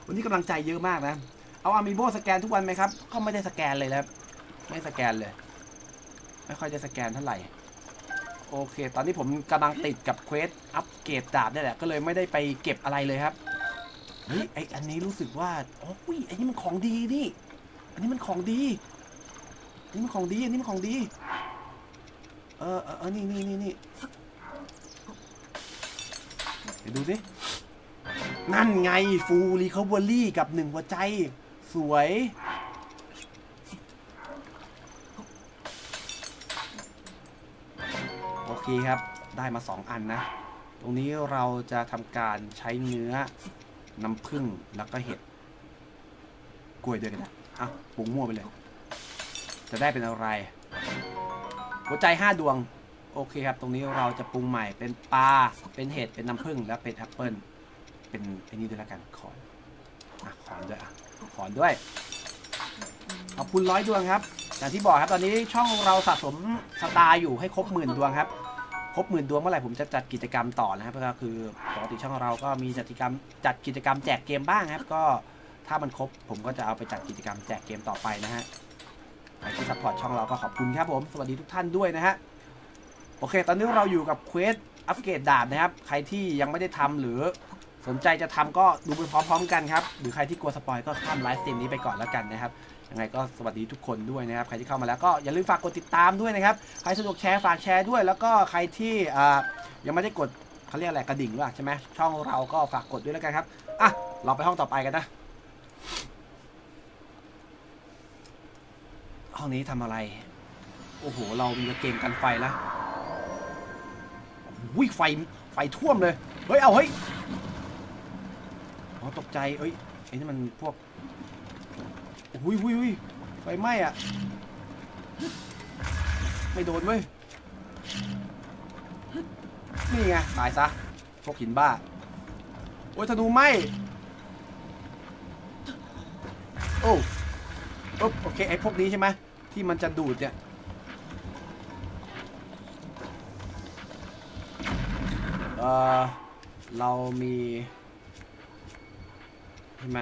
วันนี้กำลังใจเยอะมากนะเอาอามิโบสแกนทุกวันไหมครับก็ไม่ได้สแกนเลยนะครับไม่สแกนเลยไม่ค่อยจะสแกนเท่าไหร่โอเคตอนนี้ผมกำลังติดกับเควสอัปเกรดดาบนี่แหละก็เลยไม่ได้ไปเก็บอะไรเลยครับเฮ้ยไออันนี้รู้สึกว่าโอ้ยอันนี้มันของดีนี่อันนี้มันของดีนี่มันของดีอันนี้มันของดีนี่เดี๋ยวดูสินั่นไงฟูรีคาเวอรี่กับ1หัวใจสวยโอเคครับได้มา2อันนะตรงนี้เราจะทำการใช้เนื้อน้ำผึ้งแล้วก็เห็ดกล้วยด้วยกันนะอ่ะปรุงมั่วไปเลยจะได้เป็นอะไรหัวใจ5ดวงโอเคครับตรงนี้เราจะปรุงใหม่เป็นปลาเป็นเห็ดเป็นน้ำผึ้งและเป็นแอปเปิ้ลเป็นไอ้นี่ด้วยละกันขอนอ่ะขอนด้วยอ่ะขอนด้วยขอบคุณ100ดวงครับอย่างที่บอกครับตอนนี้ช่องเราสะสมสตาร์อยู่ให้ครบ10,000ดวงครับครบ10,000ดวงเมื่อไหร่ผมจะจัดกิจกรรมต่อนะครับก็คือปกติช่องเราก็มีจัดกิจกรรมแจกเกมบ้างครับก็ถ้ามันครบผมก็จะเอาไปจัดกิจกรรมแจกเกมต่อไปนะฮะใครที่ซัพพอร์ตช่องเราก็ขอบคุณครับผมสวัสดีทุกท่านด้วยนะฮะโอเคตอนนี้เราอยู่กับเควสอัปเกรดดาบนะครับใครที่ยังไม่ได้ทำหรือสนใจจะทำก็ดูไปพร้อมๆกันครับหรือใครที่กลัวสปอยก็ข้ามไลฟ์สตรีมนี้ไปก่อนแล้วกันนะครับยังไงก็สวัสดีทุกคนด้วยนะครับใครที่เข้ามาแล้วก็อย่าลืมฝากกดติดตามด้วยนะครับใครสะดวกแชร์ฝากแชร์ด้วยแล้วก็ใครที่ยังไม่ได้กดเขาเรียกอะไรกระดิ่งด้วยใช่ไหมช่องเราก็ฝากกดด้วยแล้วกันครับอ่ะเราไปห้องต่อไปกันนะห้องนี้ทำอะไรโอ้โหเรามีเกมกันไฟแล้ววิ่งไฟท่วมเลยเฮ้ยเอาเฮ้ยอ๋อตกใจเอ้ยไอ้นี่มันพวกวิ่งไฟไหม้อะไม่โดนเว้ยนี่ไงตายซะพวกหินบ้าโอ้ยธนูไหมโอ้โอเคไอ้พวกนี้ใช่ไหมที่มันจะดูดเนี่ย เรามีใช่ไหม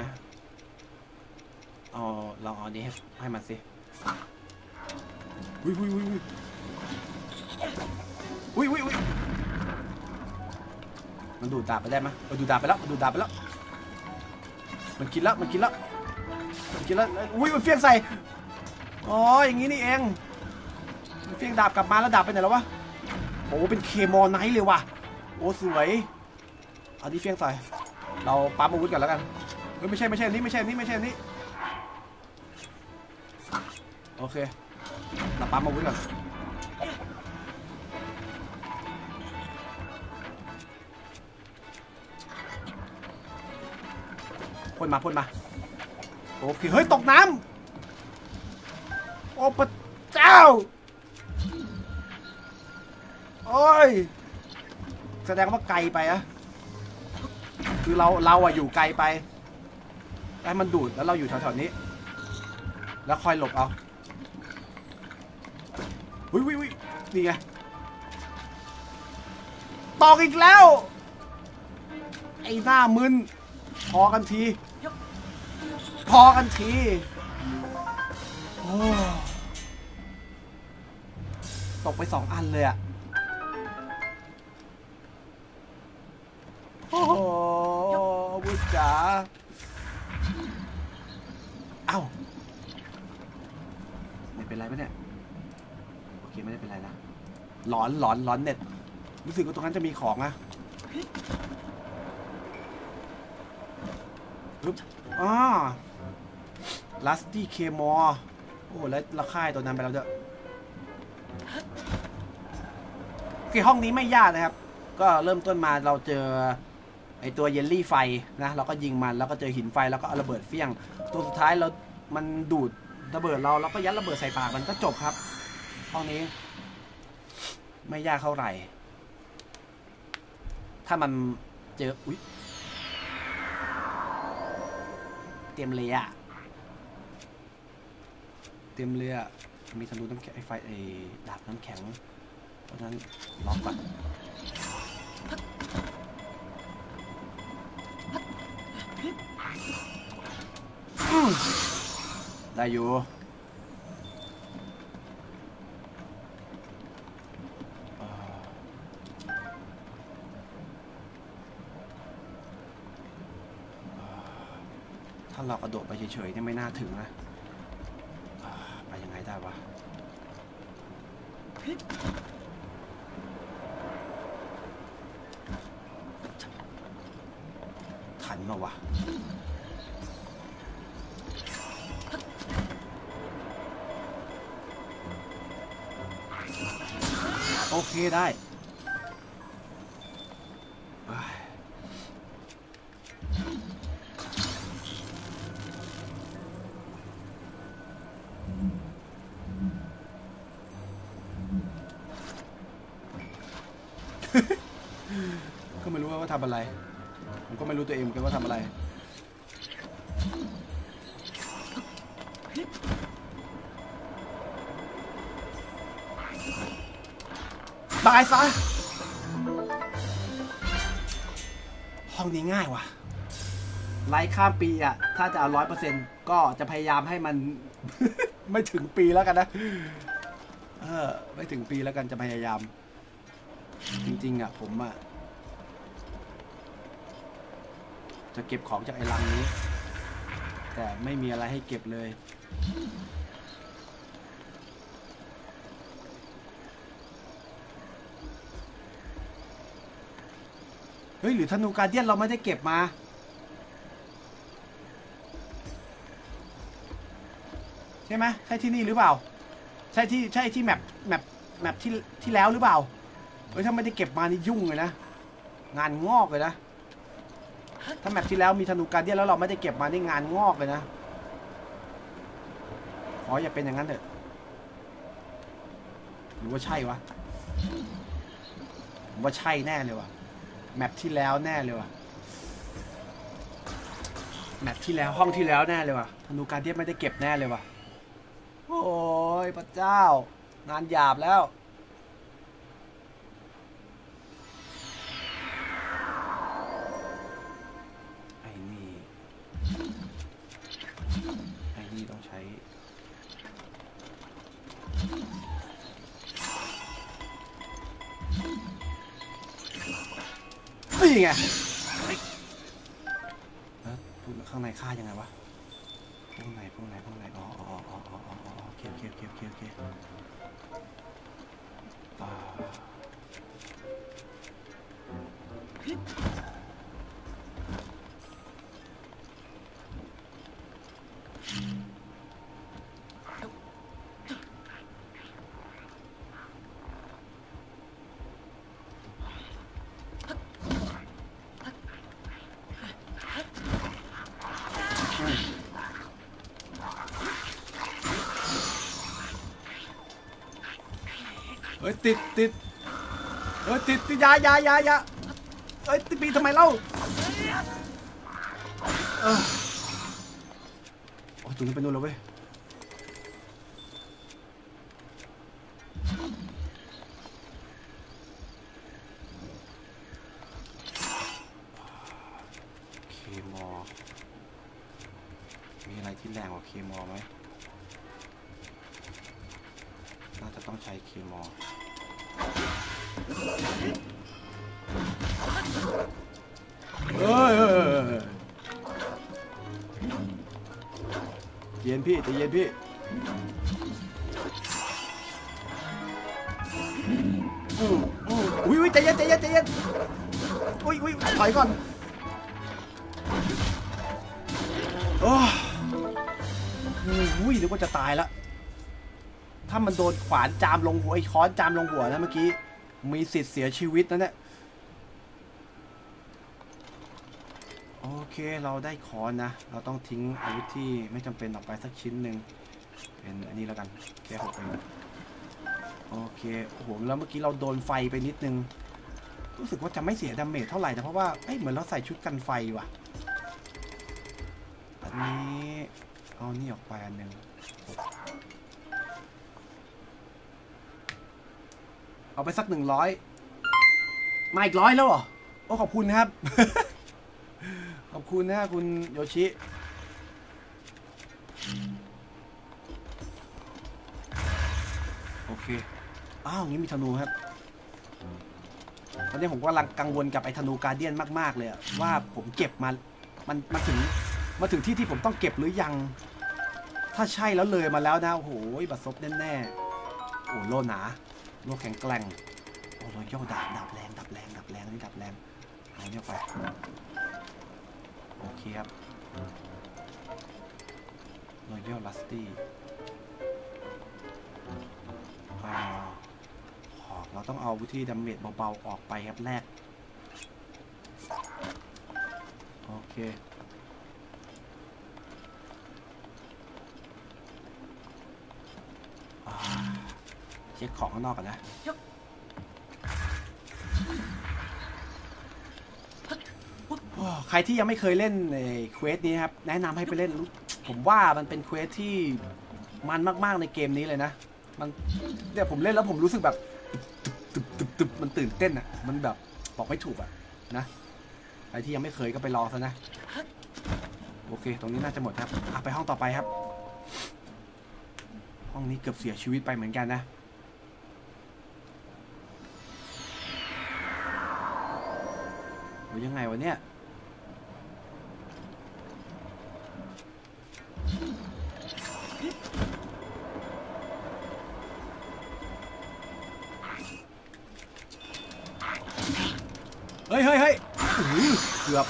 เอาลองเอานี้ให้มันสิอุ้ยมันดูดดาบไปได้ไหมมันดูดดาบไปแล้วมันกินแล้วอุ้ยมันเฟี้ยงใส่อ๋ออย่างงี้นี่เองมันเฟี้ยงดาบกลับมาแล้วดาบไปไหนแล้ววะโอ้เป็นเคมอไนท์เลยว่ะโอ้สวยเอาที่เฟี้ยงใส่เราปั๊มอาวุธก่อนแล้วกันเฮ้ยไม่ใช่นี่ไม่ใช่นี่โอเคเราปั๊มอาวุธก่อนพ่นมาโอเคเฮ้ยตกน้ำโอ้พระเจ้าโอ้ยแสดงว่าไกลไปอะคือเราอะอยู่ไกลไปให้มันดูดแล้วเราอยู่แถวๆนี้แล้วคอยหลบเอาวินี่ไงตอกอีกแล้วไอ้หน้ามึนพอกันทีโอ้ตกไปสองอันเลยอ่ะโอ้บุจ๋าเอ้าไม่เป็นไรปะเนี่ยโอเคไม่ได้เป็นไรนะหลอนเน็ตรู้สึกว่าตรงนั้นจะมีของอะลัสตี้เคมอโอ้แล้วละค่ายตัวนั้นไปแล้วเด้อโอเคห้องนี้ไม่ยากนะครับก็เริ่มต้นมาเราเจอไอตัวเยลลี่ไฟนะเราก็ยิงมันแล้วก็เจอหินไฟแล้วก็เอาระเบิดเฟี้ยงตัวสุดท้ายเรามันดูดระเบิดเราแล้วก็ยัดระเบิดใส่ปากมันก็จบครับห้องนี้ไม่ยากเท่าไหร่ถ้ามันเจออุ๊ยเต็มเลยอะมีธนูน้ำแข็งไอ้ไฟไอ้ดาบน้ำแข็งเพราะนั้นล็อกก่อนได้อยู่เรากระโดดไปเฉยๆนี่ไม่น่าถึงนะไปยังไงได้วะทันมาวะโอเคได้ก็ไม่รู้ว่าทำอะไรผมก็ไม่รู้ตัวเองเหมือนกันว่าทำอะไรตายซะห้องนี้ง่ายว่ะไลฟ์ข้ามปีอ่ะถ้าจะเอา 100% ก็จะพยายามให้มัน ไม่ถึงปีแล้วกันนะไม่ถึงปีแล้วกันจะพยายามจริงๆอ่ะผมอ่ะจะเก็บของจากไอ้ลังนี้แต่ไม่มีอะไรให้เก็บเลยเฮ้ยหรือธนูการเดียนเราไม่ได้เก็บมาใช่ไหมใช่ที่นี่หรือเปล่าใช่ที่แมปที่แล้วหรือเปล่าเฮ้ยถ้าไม่ได้เก็บมานี่ยุ่งเลยนะงานงอกเลยนะถ้าแมปที่แล้วมีธนูการเดียนแล้วเราไม่ได้เก็บมานี่งานงอกเลยนะขออย่าเป็นอย่างนั้นเถอะหรือว่าใช่วะผมว่าใช่แน่เลยวะแมปที่แล้วแน่เลยวะแมปที่แล้วห้องที่แล้วแน่เลยวะธนูการเดียนไม่ได้เก็บแน่เลยวะโอ้ยพระเจ้างานหยาบแล้ว นี่ไงพูดข้างในฆ่ายังไงวะข้างในอ๋อโอเคเฮ้ยติดเฮ้ยติดยาเฮ้ยติดปีทำไมเล่าโอ้ยถึงไปนู่นแล้วเว้ยเคมอมีอะไรที่แรงกว่าเคมอไหมน่าจะต้องใช้เคมอเย็นพี่จะเย็นพี่อุ้ยใจเย็นอุ้ยถอยก่อนโอ้ยเดี๋ยวก็จะตายละถ้ามันโดนขวานจามลงหัวไอ้ค้อนจามลงหัวนะเมื่อกี้มีสิทธิ์เสียชีวิตนะเนี่ยโอเคเราได้ค้อนนะเราต้องทิ้งอาวุธที่ไม่จำเป็นออกไปสักชิ้นหนึ่งเป็นอันนี้แล้วกันแก้ไปโอเคโอ้โหแล้วเมื่อกี้เราโดนไฟไปนิดนึงรู้สึกว่าจะไม่เสียดาเมจเท่าไหร่แต่เพราะว่าเหมือนเราใส่ชุดกันไฟว่ะอันนี้เอานี่ออกไปอันนึงเอาไปสัก100มาอีก100แล้วเหรอโอ้ขอบคุณนะครับ ขอบคุณนะครับคุณโยชิโอเคอ้าวงี้มีธนูครับตอนนี้ผมกำลังกังวลกับไอ้ธนูการ์เดียนมากๆเลยว่าผมเก็บมาถึงที่ผมต้องเก็บหรือยังถ้าใช่แล้วเลยมาแล้วนะโอ้โหบัดซบแน่โอ้โลหนาโลแข็งแกร่งโอ้ยโย่ดาบแรงนี่ดาบแรงเอาเนี่ยไปโอเคครับโรยัลลัสตี้หอกเราต้องเอาวิธีดาเมจเบาๆออกไปครับแรกโอเคเช็คของข้างนอกก่อนนะใครที่ยังไม่เคยเล่นเควสนี้ครับแนะนำให้ไปเล่นผมว่ามันเป็นเควสที่มันมากๆในเกมนี้เลยนะมันเนี่ยผมเล่นแล้วผมรู้สึกแบบตึบมันตื่นเต้นอ่ะมันแบบบอกไม่ถูกอ่ะนะใครที่ยังไม่เคยก็ไปรอซะนะโอเคตรงนี้น่าจะหมดครับไปห้องต่อไปครับห้องนี้เกือบเสียชีวิตไปเหมือนกันนะยังไงวะเนี่ยเฮ้ยเกือบ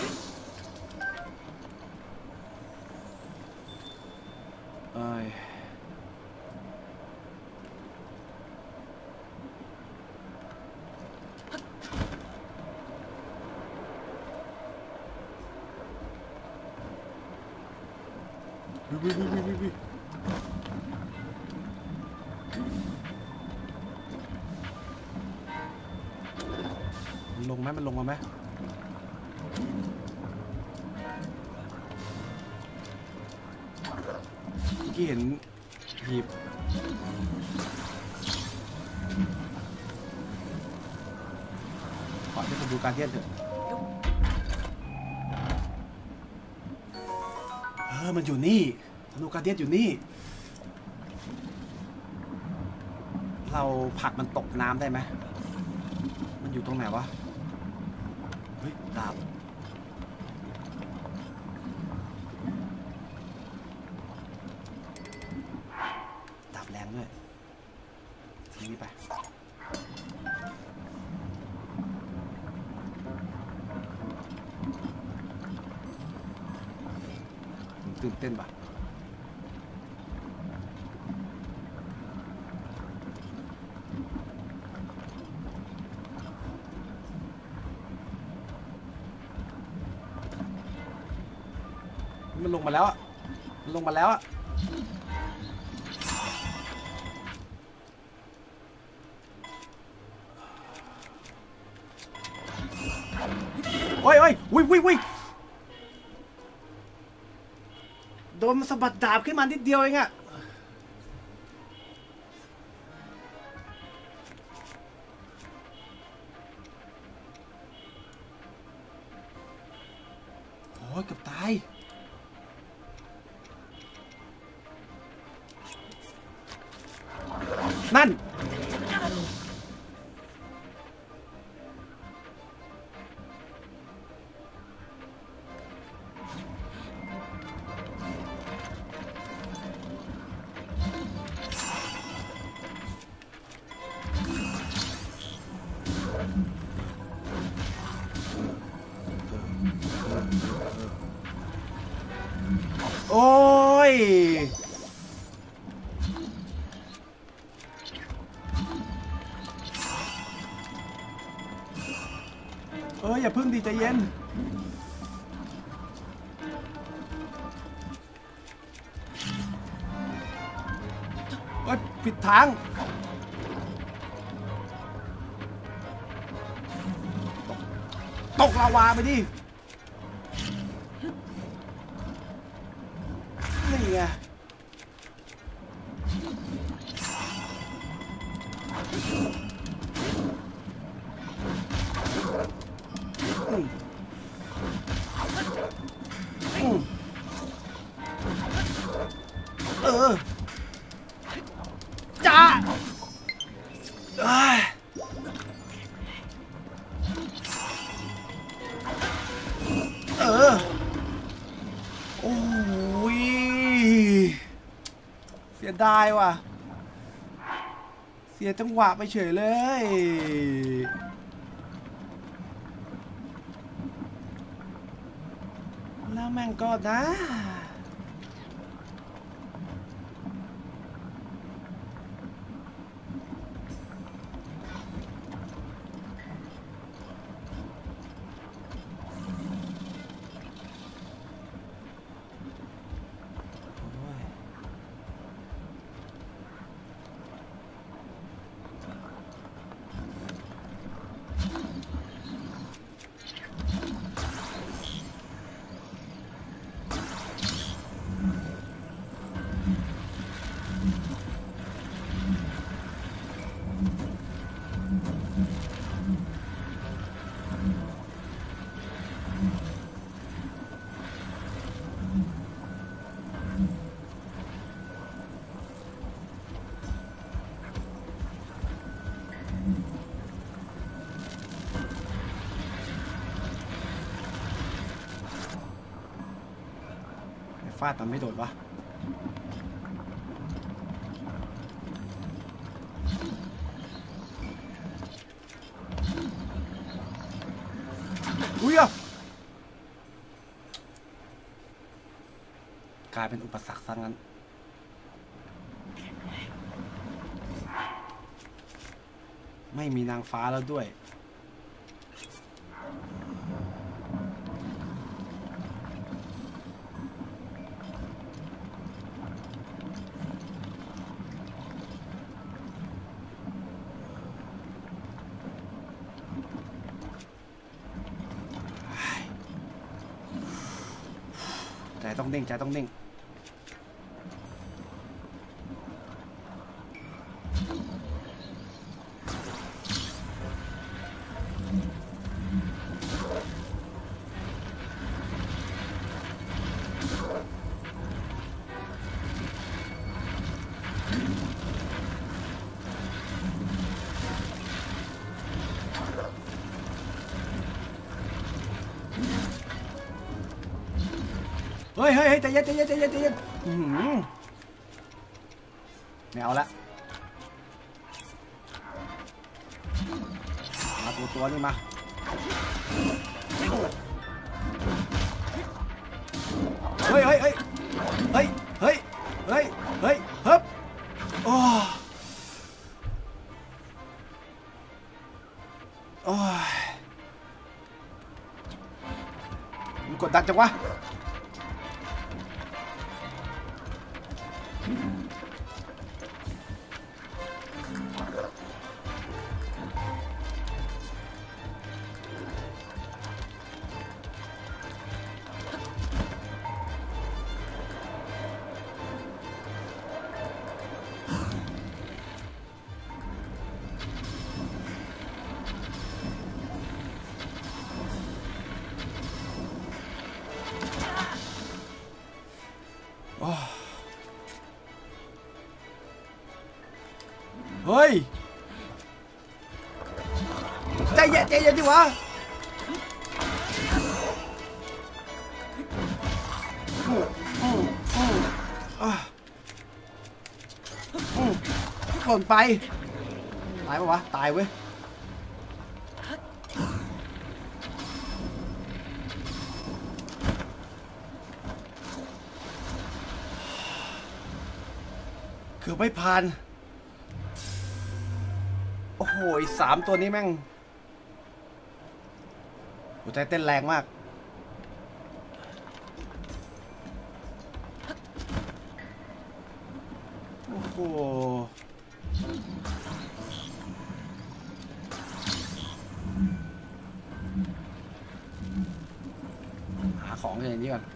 มันลงมาไหมเมื่อกี้เห็นหีบขอให้ผมดูการเทียบเถอะมันอยู่นี่ธนูการเดียนอยู่นี่เราผักมันตกน้ำได้ไหมมันอยู่ตรงไหนวะ เฮ้ยดาบแรงด้วยทิ้งไปตื่นเต้นปะมันลงมาแล้วอ่ะมันลงมาแล้วอ่ะโอ้ยโอ้ยวิววิวโดนสะบัดดาบขึ้นมานิดเดียวเองอะโอ้ยเกือบตายนั่นโอ้ยเอออย่าพึ่งดีใจเย็นเอ้ยผิดทางตกลาวาไปดินี่ไงเออจ้าเออโอ้ยเสียดายว่ะเสียจังหวะไปเฉยเลยแล้วแม่งก็นะฟาดมันไม่โดดวะอุ้ยอ่ะกลายเป็นอุปสรรคซะงั้นไม่มีนางฟ้าแล้วด้วยใจต้องนิ่งใจต้องนิ่ง เฮ้ยเฮ้ยใจเย็นใจเย็นใจเย็นใจเย็นไม่เอาละมาตัวนี่มาเฮ้ยเฮ้ยเฮ้ยเฮ้ยเฮ้ยเฮ้ยเฮ้ยฮึบโอ้โอ้ยมันกดดันจังวะเฮ้ยใจเย็นดิวะหล่นไปตายปะวะตายเว้ยเกือบไม่ผ่านโอ้โหสามตัวนี้แม่งหัวใจเต้นแรงมากโอ้โหหาของอย่างนี้ก่อนเ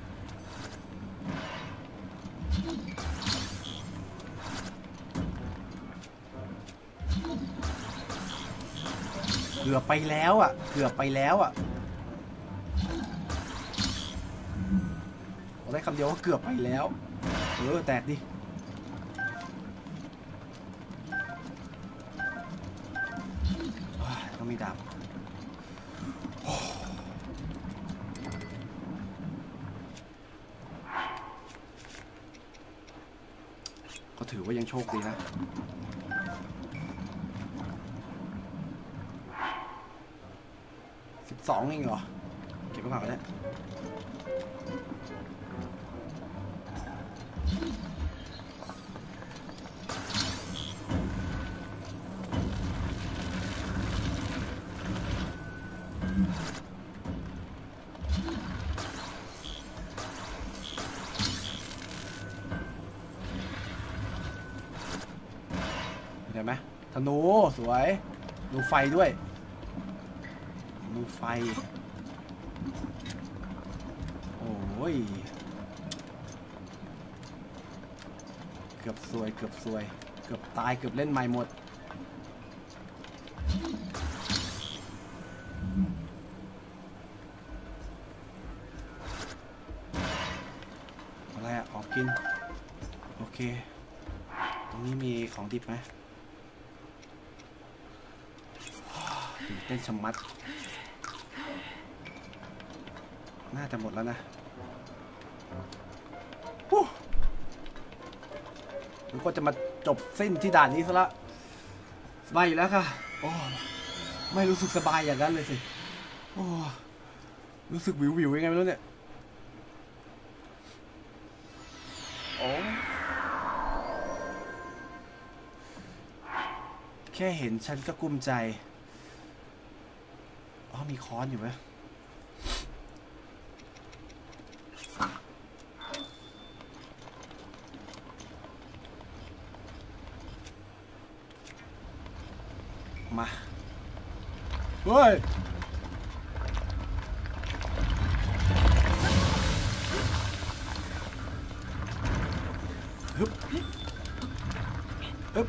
กือบไปแล้วอ่ะเกือบไปแล้วอ่ะได้คำเดียวว่าเกือบไปแล้วเออแตกดิต้องมีดาบก็ถือว่ายังโชคดีนะสองเองเหรอเก็บไปก่อนก็ได้เห็นไหมธนูสวยดูไฟด้วยไฟโอ้ยเกือบซวยเกือบซวยเกือบตายเกือบเล่นใหม่หมดอะไรอะออกกินโอเคตรงนี้มีของดิบไหมตื่นเต้นชะมัดน่าจะหมดแล้วนะมันก็จะมาจบสิ้นที่ด่านนี้ซะละสบายอยู่แล้วค่ะโอ้ไม่รู้สึกสบายอย่างนั้นเลยสิโอ้รู้สึกวิววิวยังไงไม่รู้เนี่ยโอ้แค่เห็นฉันก็กุ้มใจอ๋อมีค้อนอยู่ไหมมาเฮ้ยฮึบฮึบ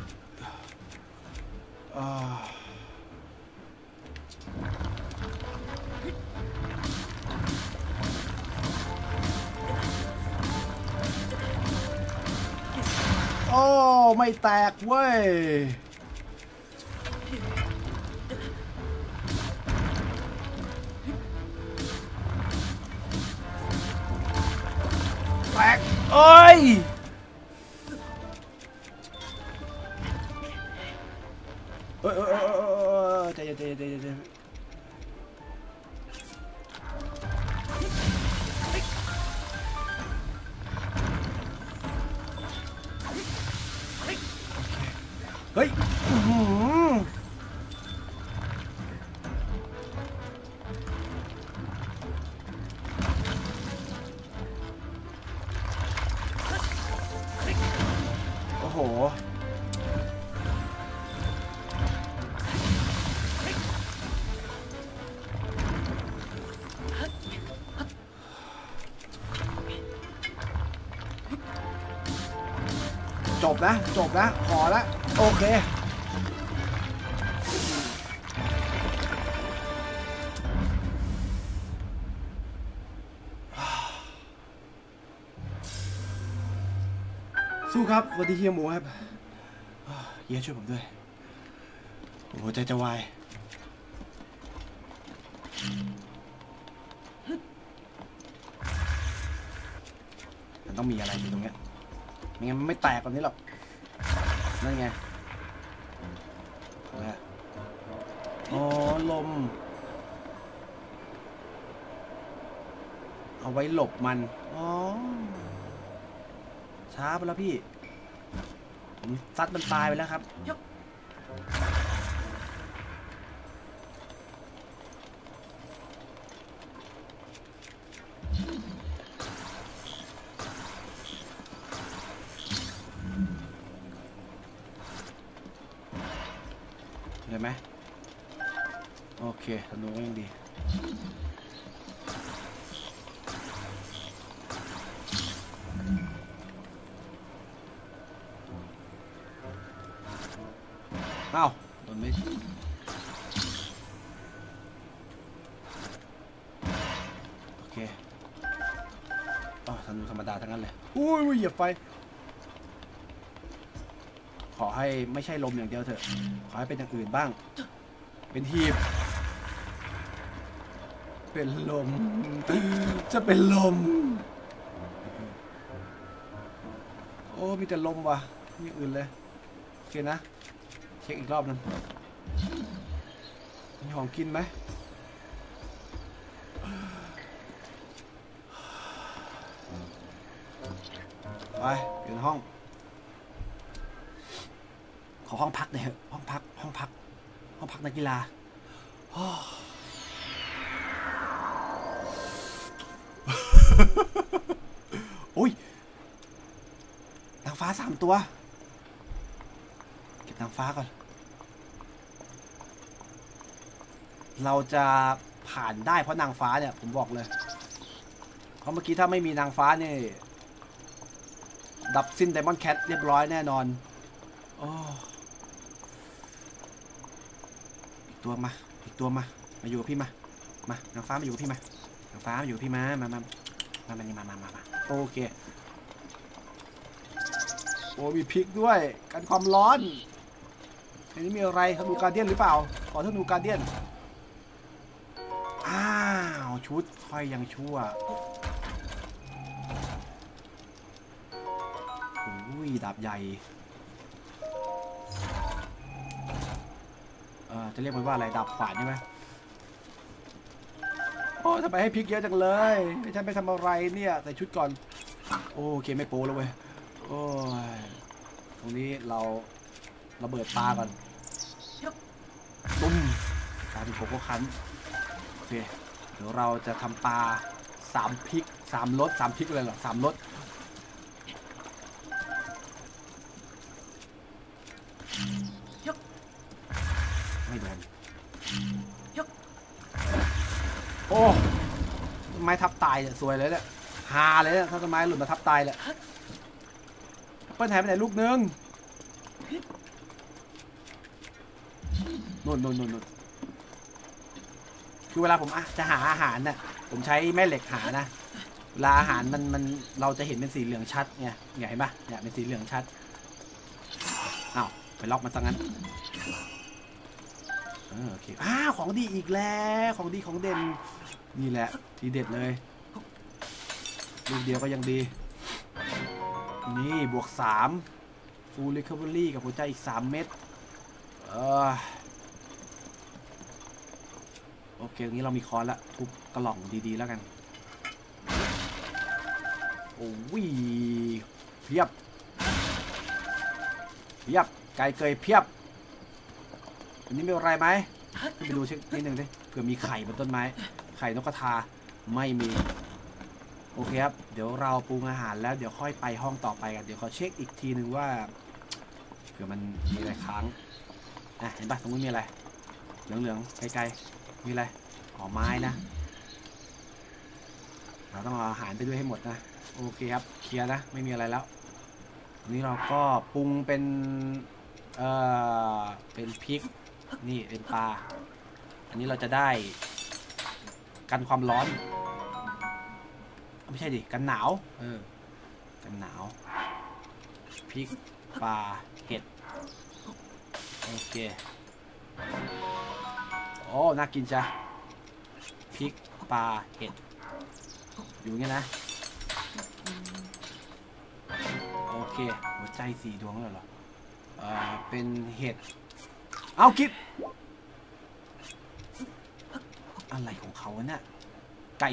โอ้ไม่แตกเว้ย อ้ยใจเย็นใจเย็นใจเย็นเฮ้ยโอ้โหจบนะจบนะขอละโอเคสู้ครับวันที่เฮียหมูครับเฮียช่วยผมด้วยโอ้โหใจจะวายมันต้องมีอะไรอยู่ตรงเนี้ยไม่งั้นไม่แตกแบบนี้หรอกนั่นไงอ๋อลมเอาไว้หลบมันอ๋อช้าไปแล้วพี่ผมซัดมันตายไปแล้วครับเห็นไหมโอเคสนุกยังดีอ้าวโดนไม่โอเคอ๋อธนูธรรมดาทั้งนั้นเลยอุ้ยเหยียบไฟขอให้ไม่ใช่ลมอย่างเดียวเถอะขอให้เป็นอย่างอื่นบ้างเป็นหีบเป็นลมจะเป็นลมโอ้มีแต่ลมว่ะอย่างอื่นเลยโอเคนะเช็คอีกรอบนึงมีของกินไหมไปเปลี่ยนห้องขอห้องพักหน่อยห้องพักห้องพักห้องพักนักกีฬาโอ้ยนางฟ้า3ตัวเก็บนางฟ้าก่อนเราจะผ่านได้เพราะนางฟ้าเนี่ยผมบอกเลยเพราะเมื่อกี้ถ้าไม่มีนางฟ้านี่ดับสิ้นไดมอนด์แคทเรียบร้อยแน่นอนอีกตัวมาอีกตัวมามาอยู่กับพี่มามานางฟ้ามาอยู่กับพี่มานางฟ้ามาอยู่กับพี่มามาโอเคโอ้มีพริกด้วยกันความร้อนอันนี้มีอะไรธนูการเดียนหรือเปล่าขอธนูการเดียนอ้าวชุดค่อยยังชั่วอุ้ยดาบใหญ่จะเรียกมันว่าอะไรดาบขวานใช่ไหมโอ้ทำไมให้พริกเยอะจังเลยไม่ใช่ไปทำอะไรเนี่ยใส่ชุดก่อนโอเคไม่โป้แล้วเว้ยโอ้ยตรงนี้เราระเบิดปลาก่อนตุ้มปลาเป็นโคโค่คันโอเคเดี๋ยวเราจะทำปลา3พริก3รส3พริกเลยเหรอ3รสไม่โดนโอ้ต้นไม้ทับตายเนี่ยสวยเลยเนี่ยหาเลยเนี่ยถ้าต้นไม้หลุดมาทับตายแหละเปิ้ลหายไปไหนลูกนึงนู่นคือเวลาผมจะหาอาหารน่ะผมใช้แม่เหล็กหานะเวลาอาหารมันเราจะเห็นเป็นสีเหลืองชัดไงเห็นปะเนี่ยเป็นสีเหลืองชัดอ้าวไปล็อกมันซะงั้นโอเคของดีอีกแล้วของดีของเด่นนี่แหละทีเด็ดเลยลูกเดียวก็ยังดี นี่บวก3 full recovery กับหัวใจอีก3เม็ดโอเคอย่างนี้เรามีคอนละทุบกระหล่องดีๆแล้วกันโอ้ยเพียบเพียบไก่เกยเพียบอันนี้มีอะไรไหมไปดูเช็คนิดหนึ่งดิเผื่อมีไข่บนต้นไม้ไข่นกกระทาไม่มีโอเคครับเดี๋ยวเราปรุงอาหารแล้วเดี๋ยวค่อยไปห้องต่อไปกันเดี๋ยวขอเช็คอีกทีหนึ่งว่าเผื่อมันมีอะไรค้างอ่ะเห็นป่ะตรงนี้มีอะไรเหลืองๆไกลๆมีอะไรอ๋อไม้นะเราต้องเอาอาหารไปด้วยให้หมดนะโอเคครับเคลียร์นะไม่มีอะไรแล้วนี่เราก็ปรุงเป็นพริกนี่เป็นปลาอันนี้เราจะได้กันความร้อนไม่ใช่ดิกันหนาวกันหนาวพริกปลาเห็ดโอเคโอ้น่ากินจ้ะพริกปลาเห็ดอยู่เงี้ยนะโอเคหัวใจ4ดวงแล้วเหรอเป็นเห็ดเอาคิดอะไรของเขาเนี่ยไก่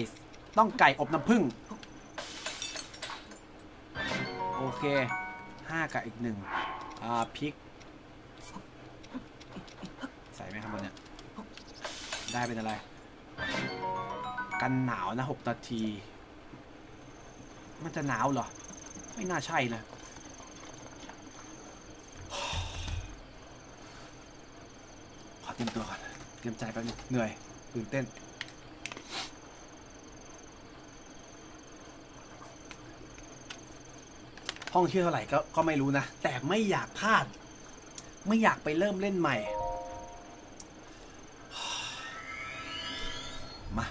ต้องไก่อบน้ำผึ้งโอเค5กับอีก1พริกใส่ไหมครับบนเนี่ยได้เป็นอะไรกันหนาวนะ6นาทีมันจะหนาวเหรอไม่น่าใช่นะขอเตรียมตัวก่อนเตรียมใจแป๊บนึงเหนื่อยตื่นเต้นห้องที่เท่าไหร่ก็ไม่รู้นะแต่ไม่อยากพลาดไม่อยากไปเริ่มเล่นใหม่มา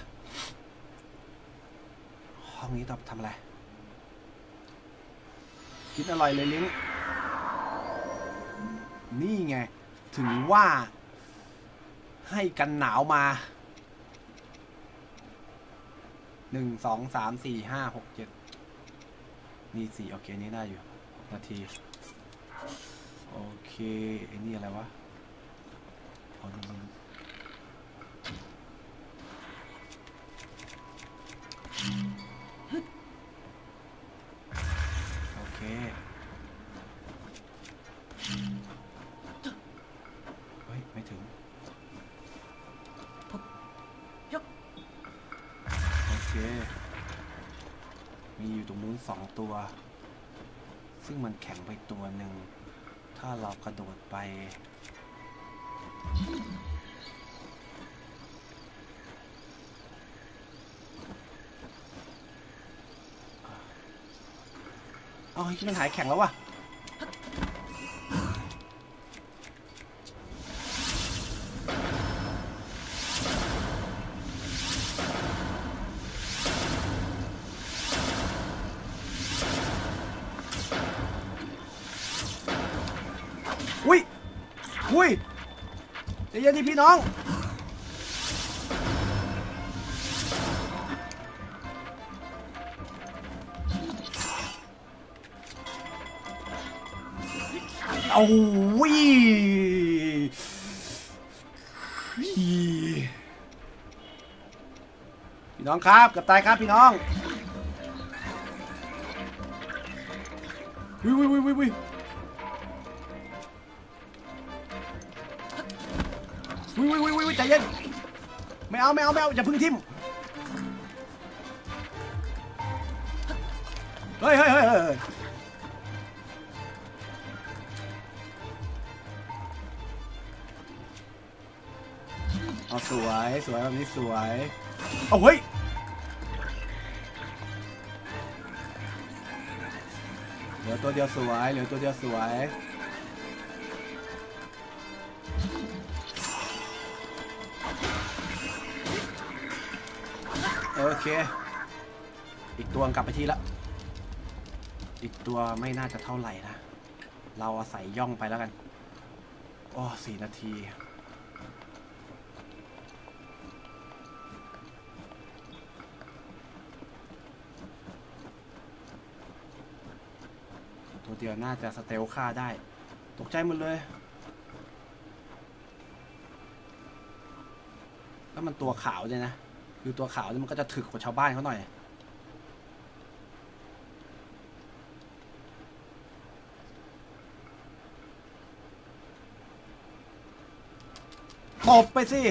ห้องนี้ต้องทำอะไรกินอร่อยเลยลิงนี่ไงถึงว่าให้กันหนาวมา1 2 3 4 5 6 7มี4โอเคนี่ได้อยู่นาทีโอเคไอ้นี่อะไรวะไม่ถึงโอเคมีอยู่ตรงนู้น2ตัวซึ่งมันแข็งไปตัวหนึ่งถ้าเรากระโดดไปอ๋อที่มันหายแข็งแล้ววะเดี๋ยวดิพี่น้องเอาวิพี่น้องครับเกือบตายครับพี่น้องวิใจเย็นไม่เอาอย่าพึ่งทิ่มเฮ้ยเอาสวยแบบนี้สวยเอาเฮ้ยเหลือตัวเดียวสวยโอเคอีกตัวกลับไปที่ละอีกตัวไม่น่าจะเท่าไหร่นะเราอาศัยย่องไปแล้วกันอ๋อ4นาที ตัวเดียวน่าจะสเตลฆ่าได้ตกใจหมดเลยแล้วมันตัวขาวเลยนะคือตัวขาวนี่มันก็จะถึกกว่าชาวบ้านเขาหน่อยตบไปสิ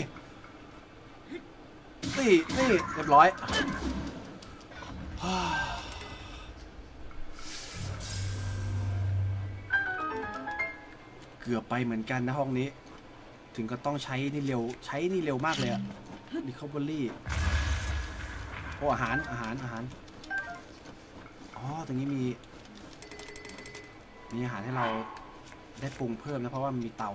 นี่เรียบร้อยเกือบไปเหมือนกันนะห้องนี้ถึงก็ต้องใช้นี่เร็วมากเลยอะ recovery โอ้อาหารอ๋อตรงนี้มีอาหารให้เราได้ปรุงเพิ่มนะเพราะว่ามีเตา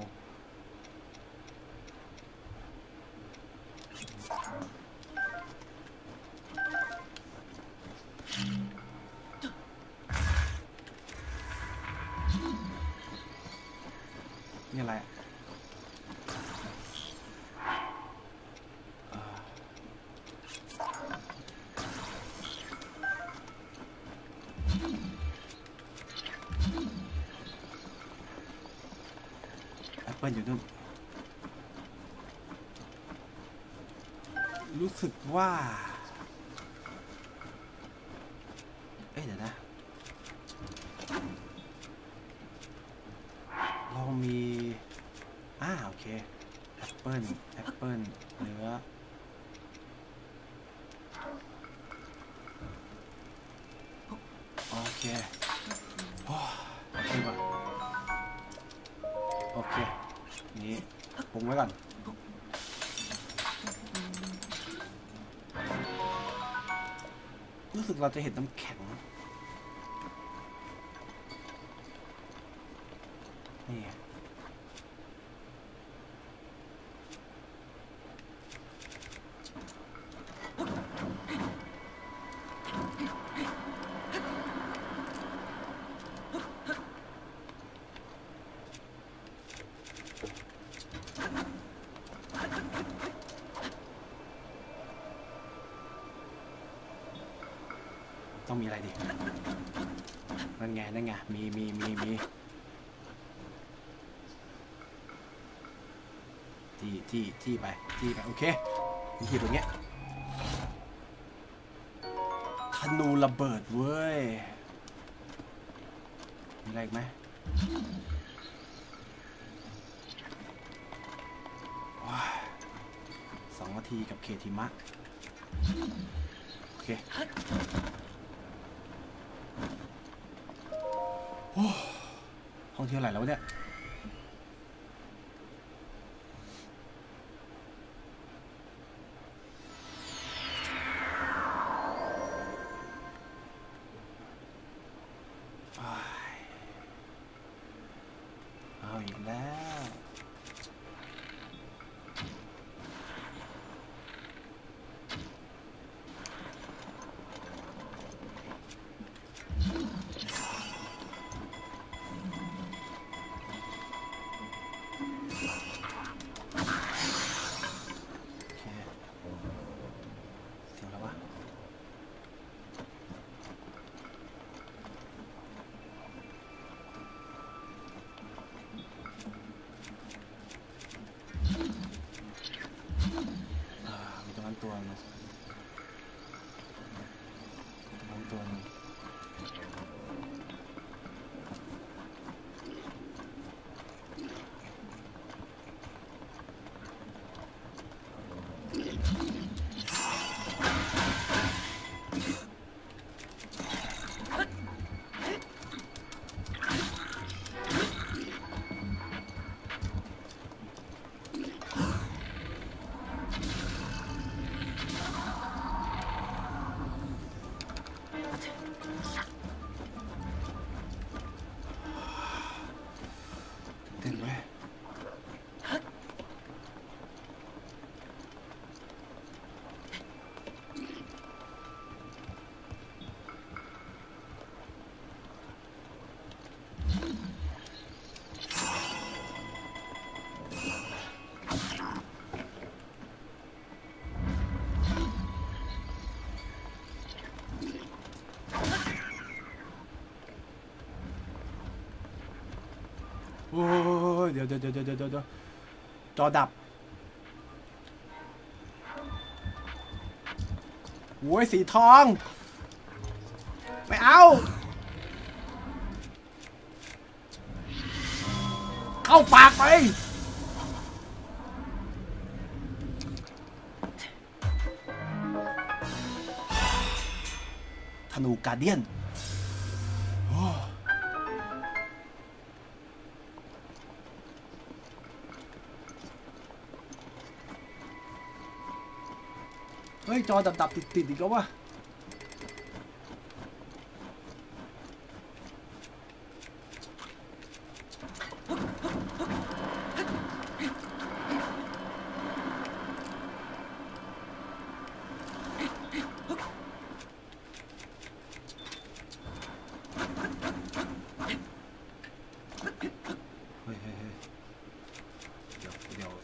นี่อะไรแอปเปิ้ลอยู่นู่นรู้สึกว่าเดี๋ยวนะเรามีโอเคแอปเปิ้ลเนื้อโอเคโอ้ดีว่ะโอเคนี่ปรุงไว้ก่อนรู้สึกเราจะเห็นน้ำแข็งนี่ต้องมีอะไรดินั่นไงมีที่ไปโอเคมีที่ตรงเนี้ยธนูระเบิดเว้ยมีอะไรอีกไหม2 นาทีกับเคทิมะโอเคห้องเที่ยวไหนแล้วเนี่ยเอาอีกแล้วตัวนึง เดี๋ยวจอดับโว้ยสีทองไม่เอาเข้าปากไปธนูกาเดียนเฮ้ยจอดับๆติดๆอีกแล้ววะ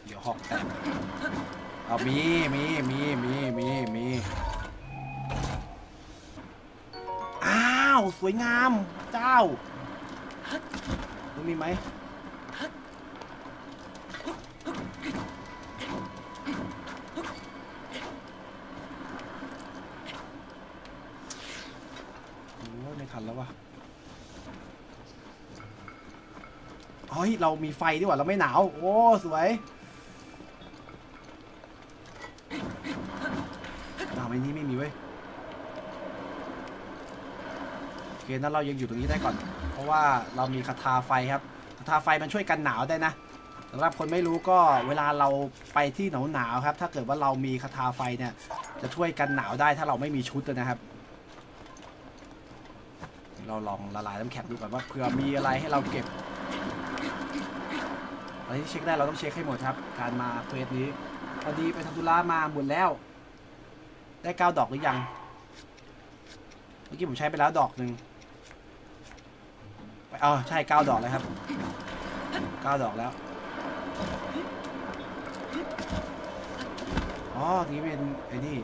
เดี๋ยวหอกแตกเอามีอ้าวสวยงามเจ้ามีไหมโอ้ไม่ทันแล้ววะเฮ้ยเรามีไฟดีกว่าเราไม่หนาวโอ้สวยนี่ไม่มีเว้ยโอเคนั้นเรายังอยู่ตรงนี้ได้ก่อนเพราะว่าเรามีคาถาไฟครับคาถาไฟมันช่วยกันหนาวได้นะสำหรับคนไม่รู้ก็เวลาเราไปที่หนาวครับถ้าเกิดว่าเรามีคาถาไฟเนี่ยจะช่วยกันหนาวได้ถ้าเราไม่มีชุดนะครับเราลองละลายน้ำแข็งดูก่อนว่าเผื่อมีอะไรให้เราเก็บอะไรที่เช็คได้เราต้องเช็คให้หมดครับการมาเฟสนี้พอดีไปทำธุระมาหมดแล้วได้9ดอกหรือยังเมื่อกี้ผมใช้ไปแล้วดอกหนึ่งไปอ๋อใช่9ดอกเลยครับ9ดอกแล้วอ๋อนี่เป็นไอ้นี่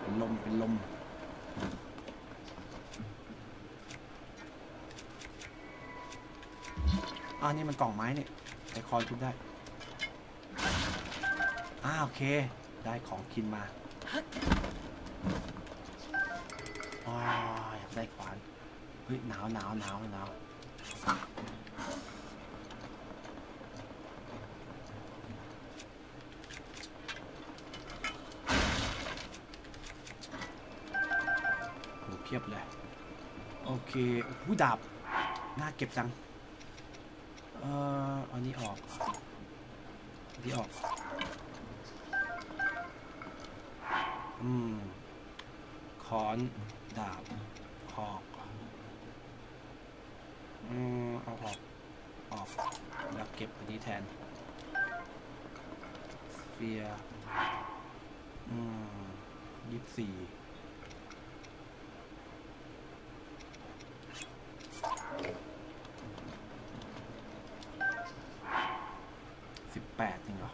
เป็นลมอ๋อนี่มันกล่องไม้เนี่ยไปคอยทุบได้อ้าโอเคได้ของกินมาอ๋ออยากได้ขวานเฮ้ยหนาวโหเพียบเลยโอเคหูดาบน่าเก็บจังอันนี้ออกค้อนดาบหอกเอาออกแล้วเก็บอันนี้แทนสเฟียร์2418จริงเหรอ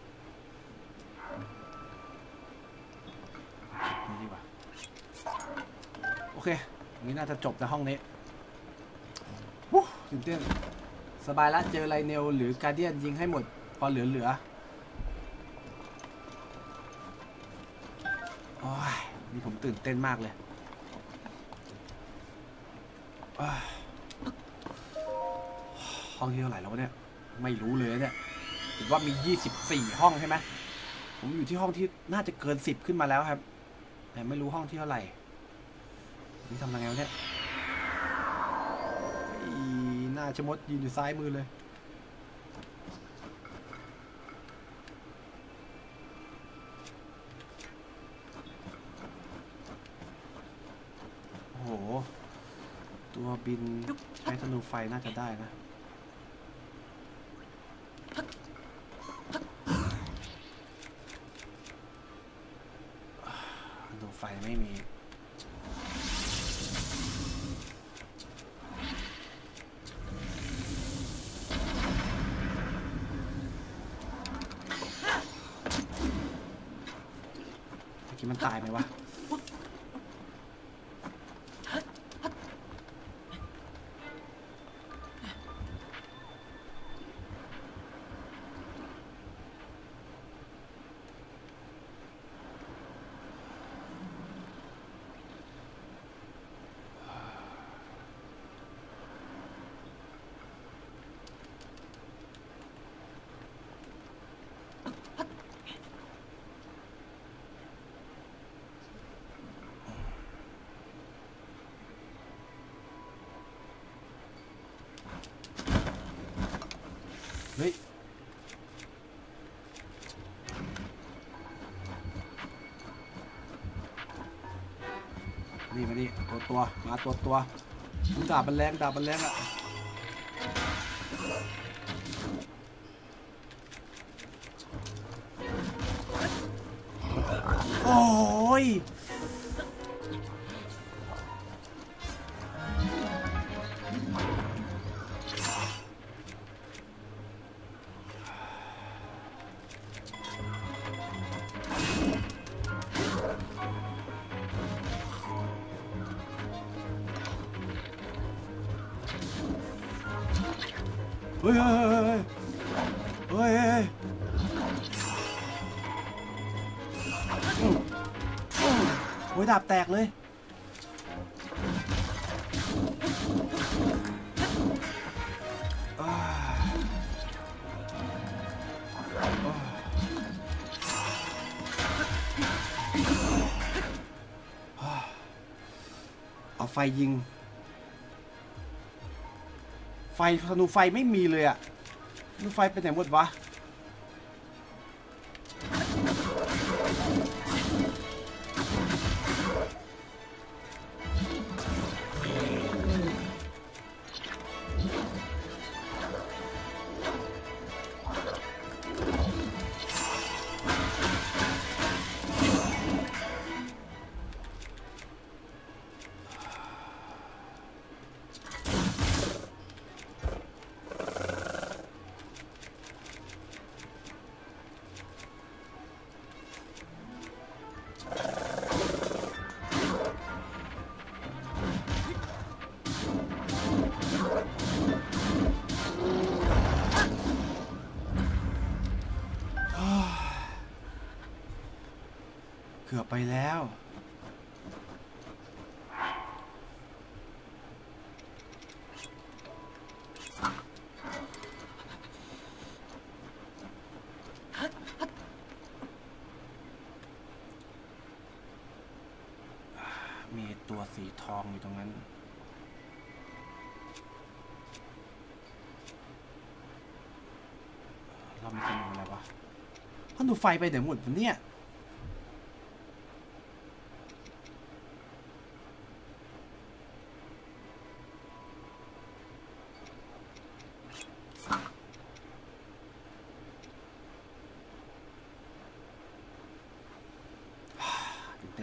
โอเคนี่น่าจะจบในห้องนี้วู้ตื่นเต้นสบายละเจอไลเนลหรือการเดียนยิงให้หมดพอเหลือโอ้ยนี่ผมตื่นเต้นมากเลยห้องที่เท่าไหร่แล้วเนี่ยไม่รู้เลยเนี่ยเห็นว่ามี24ห้องใช่ไหมผมอยู่ที่ห้องที่น่าจะเกิน10ขึ้นมาแล้วครับแต่ไม่รู้ห้องที่เท่าไหร่นี่ทำยังไงวะเนี่ยหน้าชะมดยืนอยู่ซ้ายมือเลยโอ้โหตัวบินใช้ธนูไฟน่าจะได้นะธนูไฟไม่มีมันตายไหมวะ นี่มานี่ตัวมาตัวดาบมันแรงอ่ะโอ้ยดาบแตกเลยเอาไฟยิงธนูไฟไม่มีเลยอ่ะธนูไฟไปไหนหมดวะเกือบไปแล้วมีตัวสีทองอยู่ตรงนั้นเรามีกันอะไรวะท่านดูไฟไปเดี๋ยวหมดเนี่ยก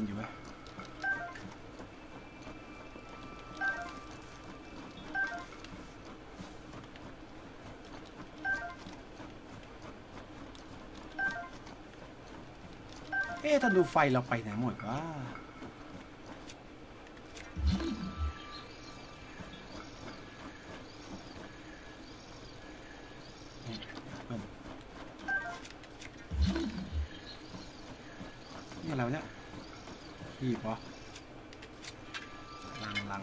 ินอยู่ไหมเอ๊ะถ้าดูไฟเราไปไหนหมดวะ อะไรวะเนี่ยหีบเหรอลังมัน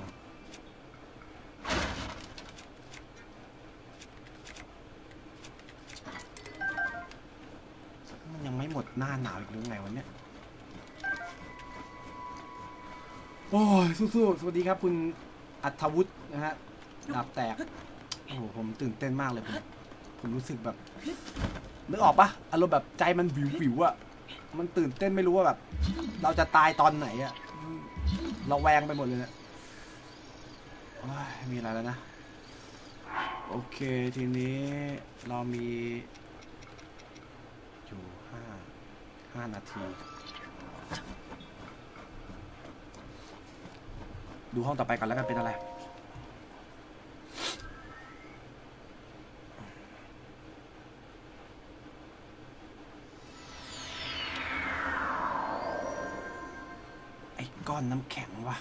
ยังไม่หมดหน้าหนาวอีกหรือไงวันเนี้ยโอ้ยสู้ๆสวัสดีครับคุณอัธวุฒินะฮะดาบแตกโอ้โหผมตื่นเต้นมากเลยผมรู้สึกแบบนึกออกปะอารมณ์แบบใจมันวิวๆอ่ะมันตื่นเต้นไม่รู้ว่าแบบเราจะตายตอนไหนอ่ะเราแวงไปหมดเลยนะมีอะไรแล้วนะโอเคทีนี้เรามีอยู่5นาทีดูห้องต่อไปก่อนแล้วกันเป็นอะไรไอ้ก้อนน้ำแข็งวะ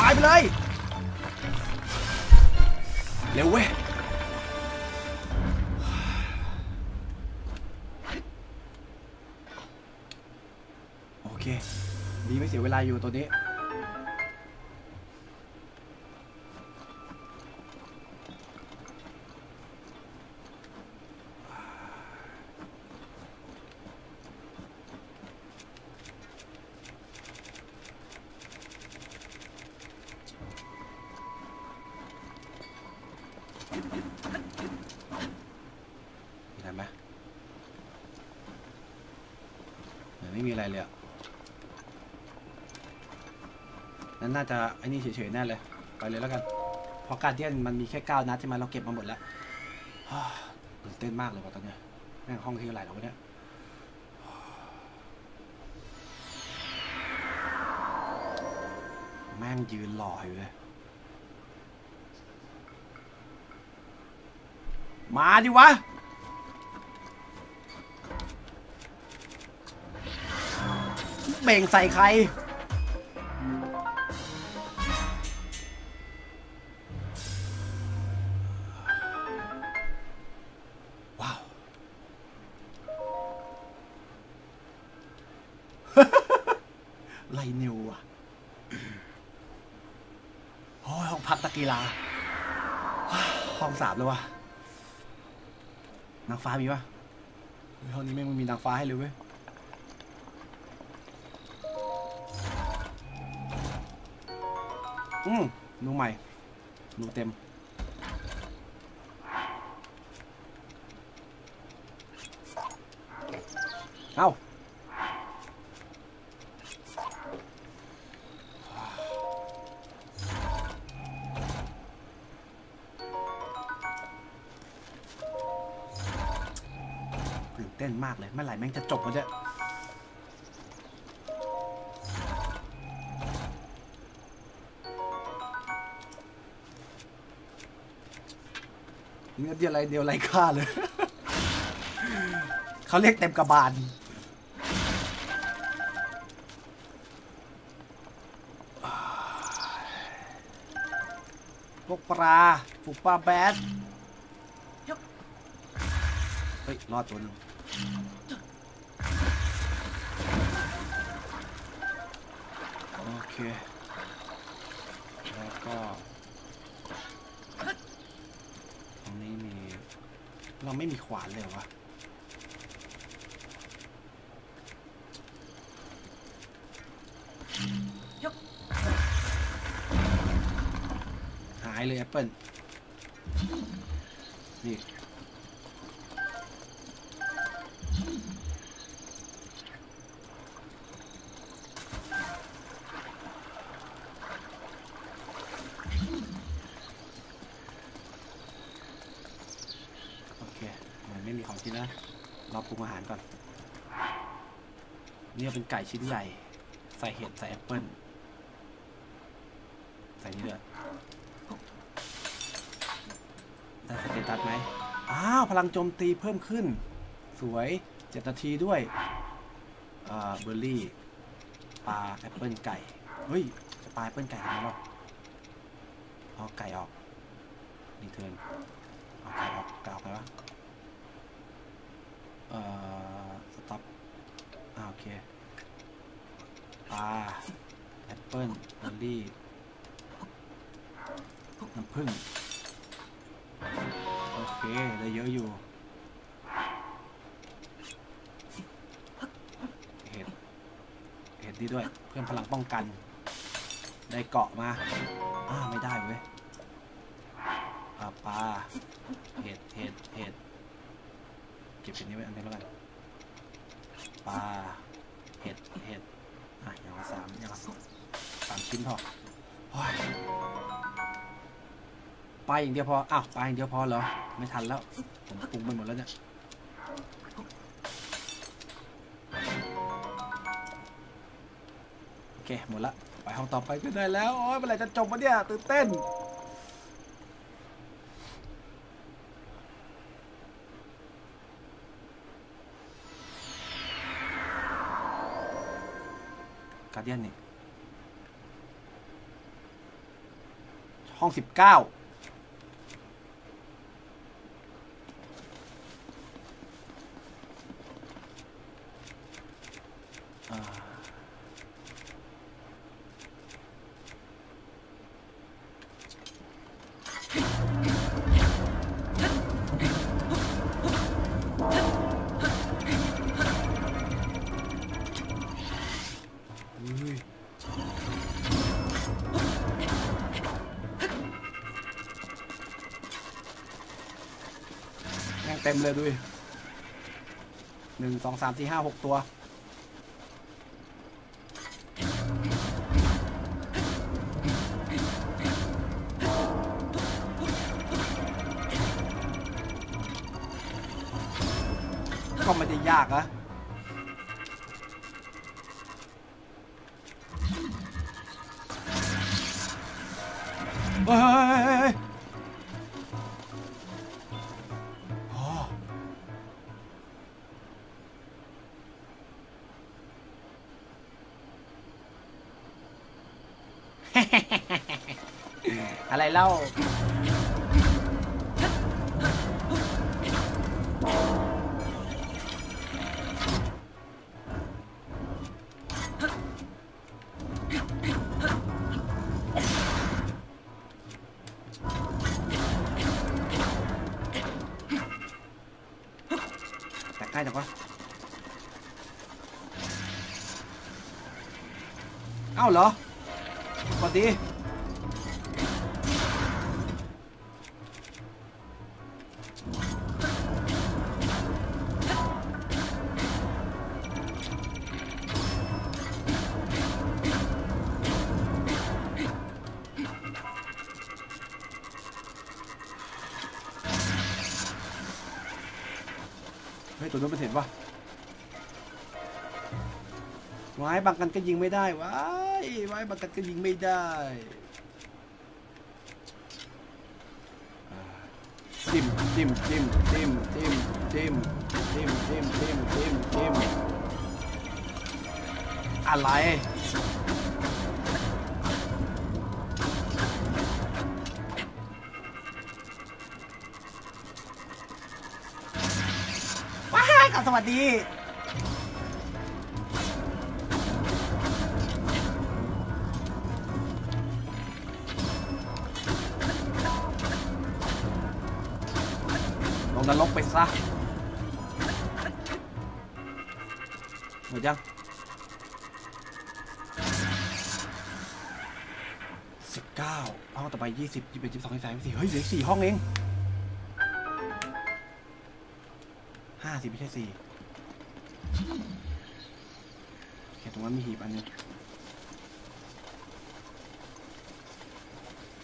ตายไปเลยเร็วเว้ยโอเคดีไม่เสียเวลาอยู่ตัวนี้น่าจะไอ้นี่เฉยๆแน่เลยไปเลยแล้วกันเพราะการเดียนมันมีแค่9นัดที่มันเราเก็บมาหมดแล้วตื่นเต้นมากเลยว่ะตอนนี้แม่งห้องที่อะไรเราเนี่ยแม่งยืนหล่ออยู่เลยมาดิวะเบ่งใส่ใครกีฬาห้องสามเลยวะนางฟ้ามีปะห้องนี้ไม่มีนางฟ้าให้เลยเว้ยนูใหม่นูเต็มเอ้าเต้นมากเลยเมื่อไหร่แม่งจะจบวะเนี่ยเนื้อเดียวไรค่าเลย เขาเรียกเต็มกระบาลพวกปลาฝูงปลาแบดเฮ้ยรอดตัวนึงโอเคแล้วก็ตรงนี้มีเราไม่มีขวานเลยวะหายเลยแอปเปิ้ลนี่ ไม่มีของกินนะเราปรุงอาหารก่อนนี่เป็นไก่ชิ้นใหญ่ใส่เห็ดใส่แอปเปิ้ลใส่นี่เดือดได้สเตตัสไหมอ้าวพลังโจมตีเพิ่มขึ้นสวย7นาทีด้วยเบอร์รี่ปลาแอปเปิ้ลไก่เฮ้ยจะปลาแอปเปิ้ลไก่ทำไมหรอเอาไก่ออกรีเทิร์นเอาไก่ออกไก่ออกไปวะสต็อปโอเคปลาแอปเปิ้ลเบอร์รี่น้ำผึ้งโอเคได้เยอะอยู่เห็ดดีด้วยเพิ่มพลังป้องกันได้เกาะมาไม่ได้เว้ยปลาเห็ดเก็บเห็ดนี้ไว้อันนี้แล้วกันปลาเห็ดอย่างละ3อย่างละ3ชิ้นพอปลาอย่างเดียวพอปลาอย่างเดียวพอเหรอไม่ทันแล้วผมปรุงไปหมดแล้วเนี่ยโอเคหมดละไปห้องต่อไปก็ได้แล้วโอ๊ยเมื่อไหร่จะจบวะเนี่ยตื่นเต้นการ์เดียนนี่ห้อง19เต็มเลยดูดิ1 2 3 4 5 6ตัวก็ไม่ได้ยากนะอะไรเล่าแต่ใกล้จังวะเอ้าเหรอสวัสดีตัวนู้นมันเห็นว่าไม้บังกันก็ยิงไม่ได้ว้ายไม้บังกันก็ยิงไม่ได้จิ้มอะไรสวัสดีลงนรกไปซะหมดยัง19ห้องต่อไป20 21 22 23 24เฮ้ยเหลือ4ห้องเอง50ไม่ใช่4แค่ตรงนั้นมีหีบอันนึง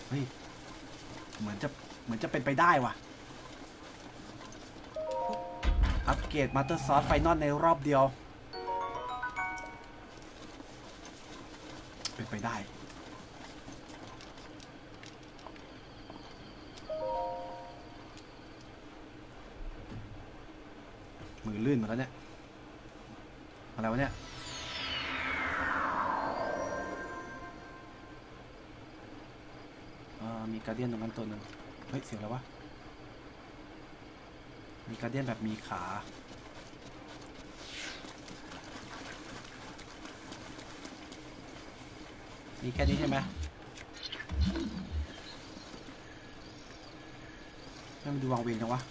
เฮ้ยเหมือนจะเป็นไปได้ว่ะ เกรด Master Sword ไฟนอลในรอบเดียวเป็นไปได้มือลื่นหมดแล้วเนี่ยอะไรวะเนี่ยมีการ์เดียนตรงนั้นตัวนึงเฮ้ยเสียงแล้ววะมีการ์เดียนแบบมีขามีแค่นี้ใช่ไหมนั่งดูวางเวงจังวะ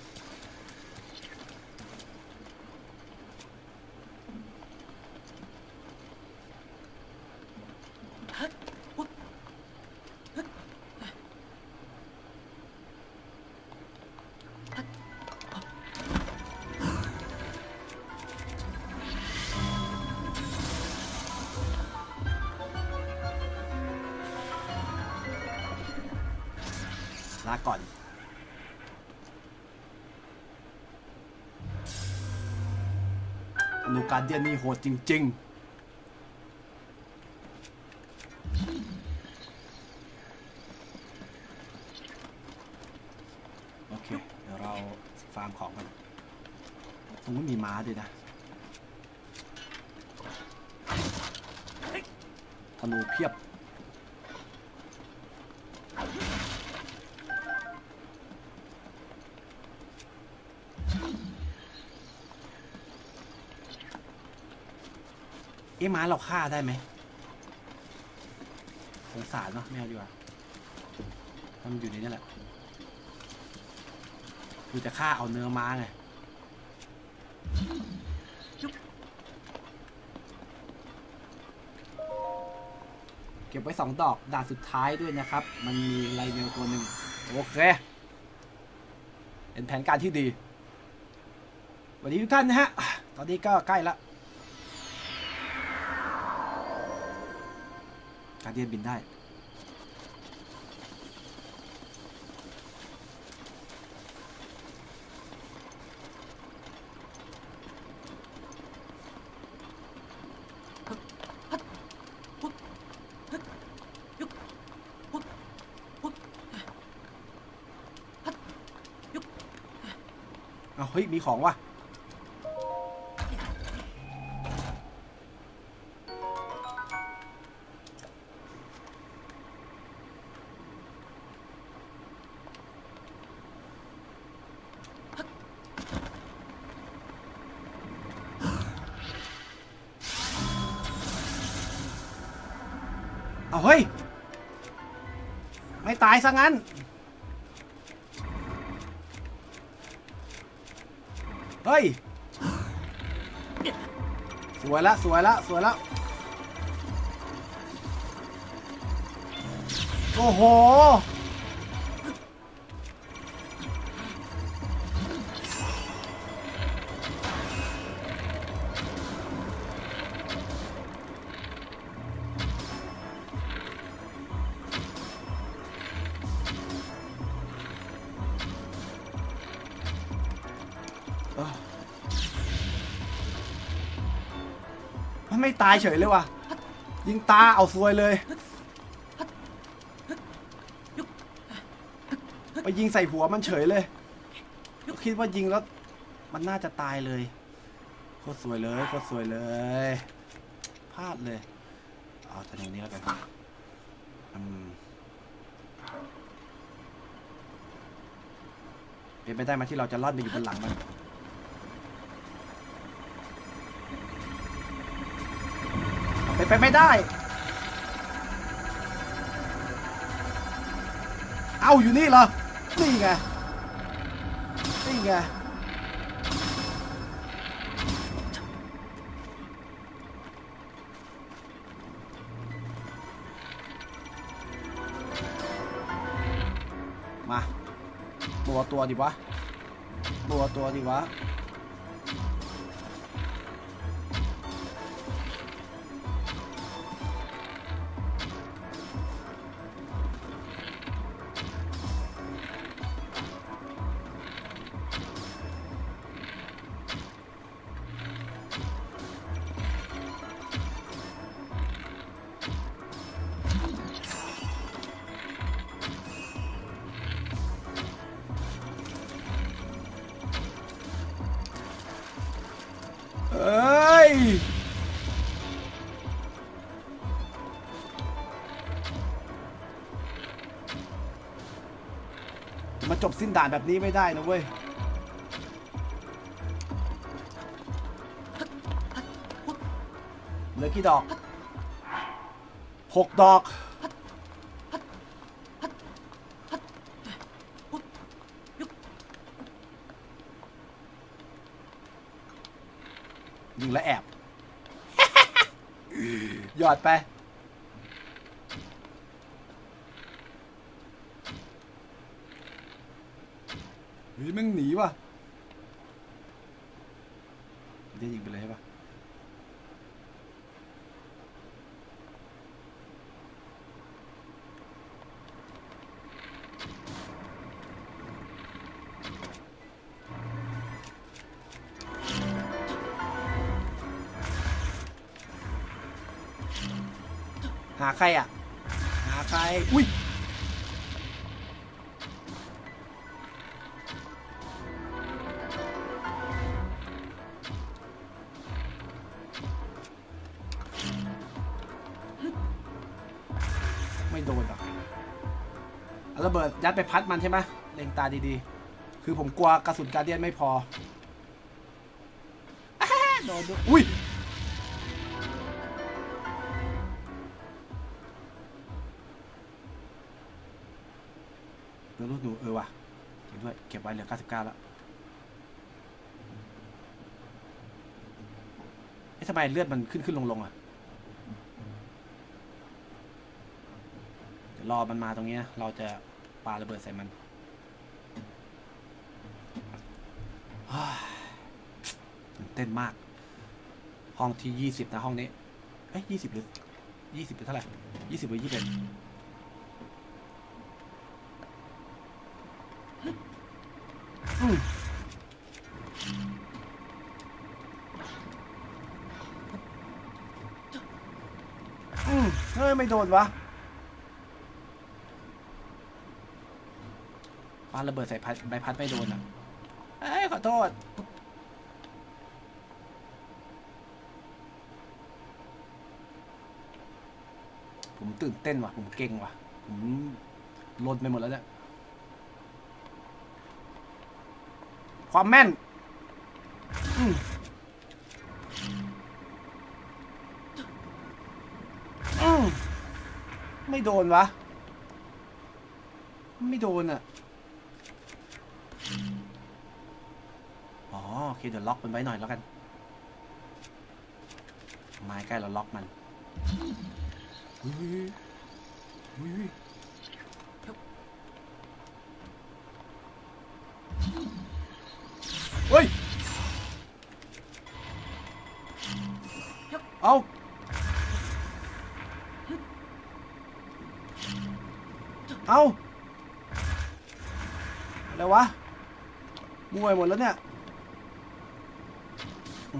ก่อนอนุการเดียนนี่โหดจริงๆโอเคเดี๋ยวเราฟาร์มของกันตรงนี้มีม้าด้วยนะธนูเพียบไอ้ม้าเราฆ่าได้ไหมสงสารเนาะไม่เอาดีกว่ามันอยู่ในนี่แหละกูจะฆ่าเอาเนื้อม้าไงเก็บไว้2ดอกด่านสุดท้ายด้วยนะครับมันมีไรเนลตัวหนึ่งโอเคเป็นแผนการที่ดีวันนี้ทุกท่านนะฮะตอนนี้ก็ใกล้ละการเดียนบินได้เอาเฮ้ยมีของว่ะเฮ้ยไม่ตายซะงั้นเฮ้ยสวยละสวยละสวยละโอ้โหไม่ตายเฉยเลยว่ะยิงตาเอาซวยเลยไปยิงใส่หัวมันเฉยเลยคิดว่ายิงแล้วมันน่าจะตายเลยโคตรซวยเลยโคตรซวยเลยพลาดเลยเอาแต่ตรงนี้แล้วกันเป็นไปได้ไหมที่เราจะลอดไปอยู่บนหลังมันไปไม่ได้เอาอยู่นี่เหรอนี่ไงนี่ไงมาตัวดิวะตัวดิวะ เอ้ยมาจบสิ้นด่านแบบนี้ไม่ได้นะเว้ยเหลือกี่ดอก6ดอกยิงและแอบหยอดไปนี่มึงหนีป่ะจะยิงไปเลยใช่ป่ะหาใครอ่ะหาใครอุ้ยไม่โดนหรอกระเบิดยัดไปพัดมันใช่ไหมเล็งตาดีๆคือผมกลัวกระสุนการ์เดียนไม่พอโดนด้วยอุ้ยลูกหนูเออว่ะเก็บด้วยเก็บไว้เหลือ99แล้วไอ้ทำไมเลือดมันขึ้นลงอ่ะเดี๋ยวรอมันมาตรงนี้นะเราจะปาระเบิดใส่มันตื่นเต้นมากห้องที่20นะห้องนี้เอ้ย20หรือ20เป็นเท่าไหร่20หรือ21เฮ้ยไม่โดนวะปาระเบิดใส่ใบพัดไม่โดนอ่ะเอ้ยขอโทษผมตื่นเต้นว่ะผมเก่งว่ะผมลดไปหมดแล้วเนี่ยความแม่นไม่โดนวะไม่โดนอ่ะอ๋อโอเคเดี๋ยวล็อกมันไว้หน่อยแล้วกันไม้ใกล้เราล็อกมันเฮ้ยเอาอะไรวะมวยหมดแล้วเนี่ยมันข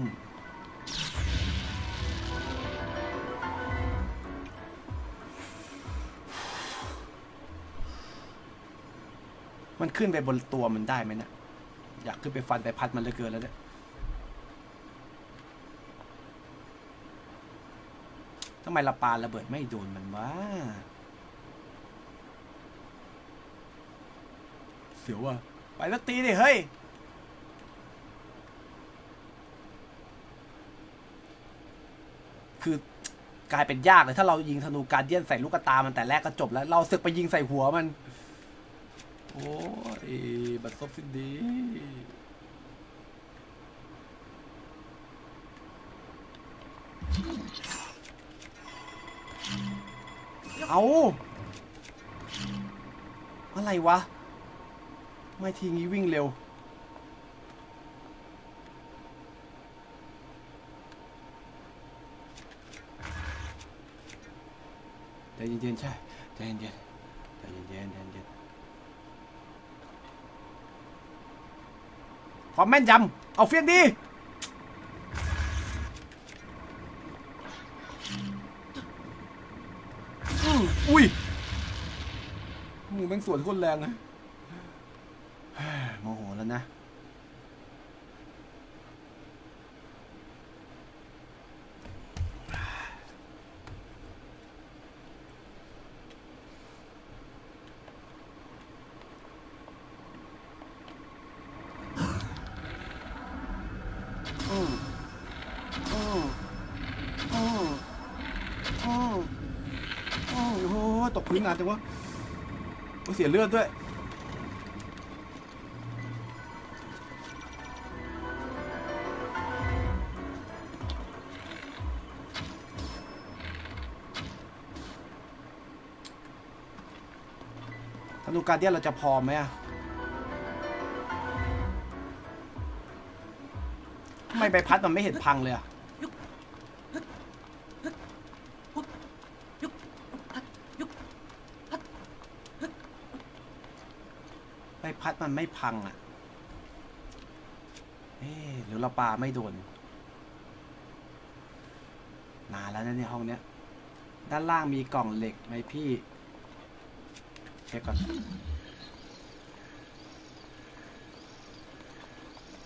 ึ้นไปบนตัวมันได้ไหมเนี่ยอยากขึ้นไปฟันไปพัดมันเหลือเกินแล้วเนี่ยทำไมละปาระเบิดไม่โดนมันวะเสียวว่ะไปแล้วตีดิเฮ้ยคือกลายเป็นยากเลยถ้าเรายิงธนูการ์เดียนใส่ลูกตามันแต่แรกก็จบแล้วเราสึกไปยิงใส่หัวมันโอ้ยบัดซบสิ้นดีเอาอะไรวะไม่ทีงี้วิ่งเร็วใจเย็นๆใช่ใจเย็นๆใจเย็นๆใจเย็นความแม่นยำเอาเฟี้ยนดีอุ้ยหมูแม่งสวนคนแรงนะโมโหแล้วนะ ตกพื้นนานจังวะเสียเลือดด้วยธนูการเดียนเราจะพอไหมอะทำไมใบพัดมันไม่เห็นพังเลยอะพัดมันไม่พังอ่ะหรือเราปลาไม่โดนนานแล้วนะในห้องเนี้ยด้านล่างมีกล่องเหล็กไหมพี่เช็คก่อน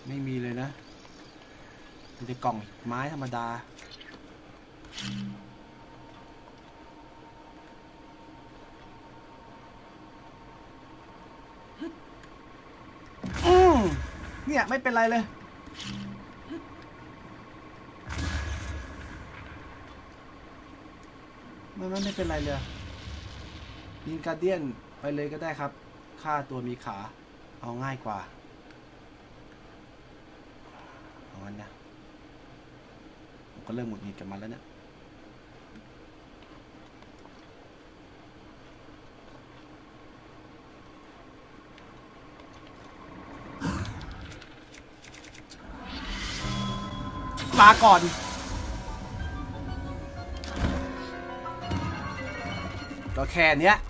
ไม่มีเลยนะมีแต่กล่องไม้ธรรมดาเนี่ยไม่เป็นไรเลยมันไม่เป็นไรเลยยิงการเดียนไปเลยก็ได้ครับฆ่าตัวมีขาเอาง่ายกว่าเอางั้นนะผมก็เริ่มหงุดหงิดกับมันแล้วนะมาก่อนก็แค่เนี้ยเ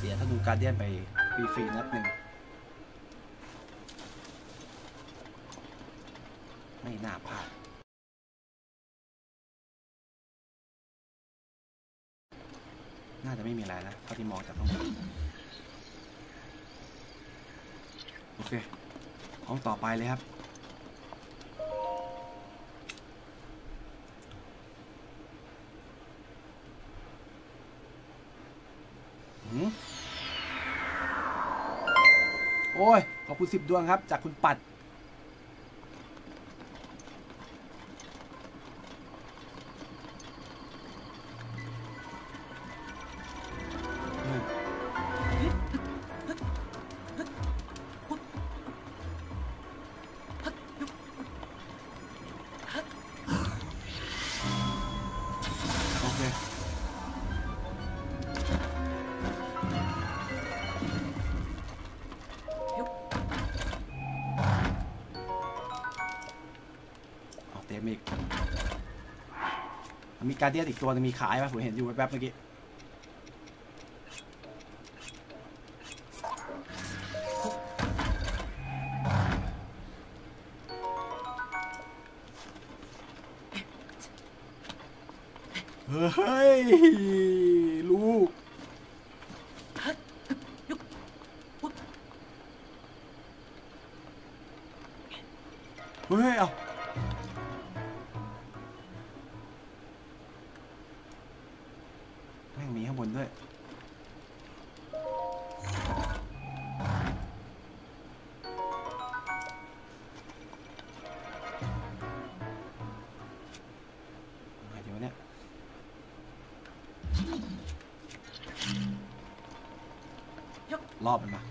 สียธนูการเดียนไปฟรีๆนัดหนึ่งไม่น่าพลาดน่าจะไม่มีอะไรนะเพราะที่มองจากข้างบนโอเคห้องต่อไปเลยครับโอ้ยขอบคุณ10 ดวงครับจากคุณปัดการเดียนอีกตัวมีขายป่ะผมเห็นอยู่แป๊บเมื่อกี้เฮ้ยลูกเฮ้ยเอารอบมันมาไ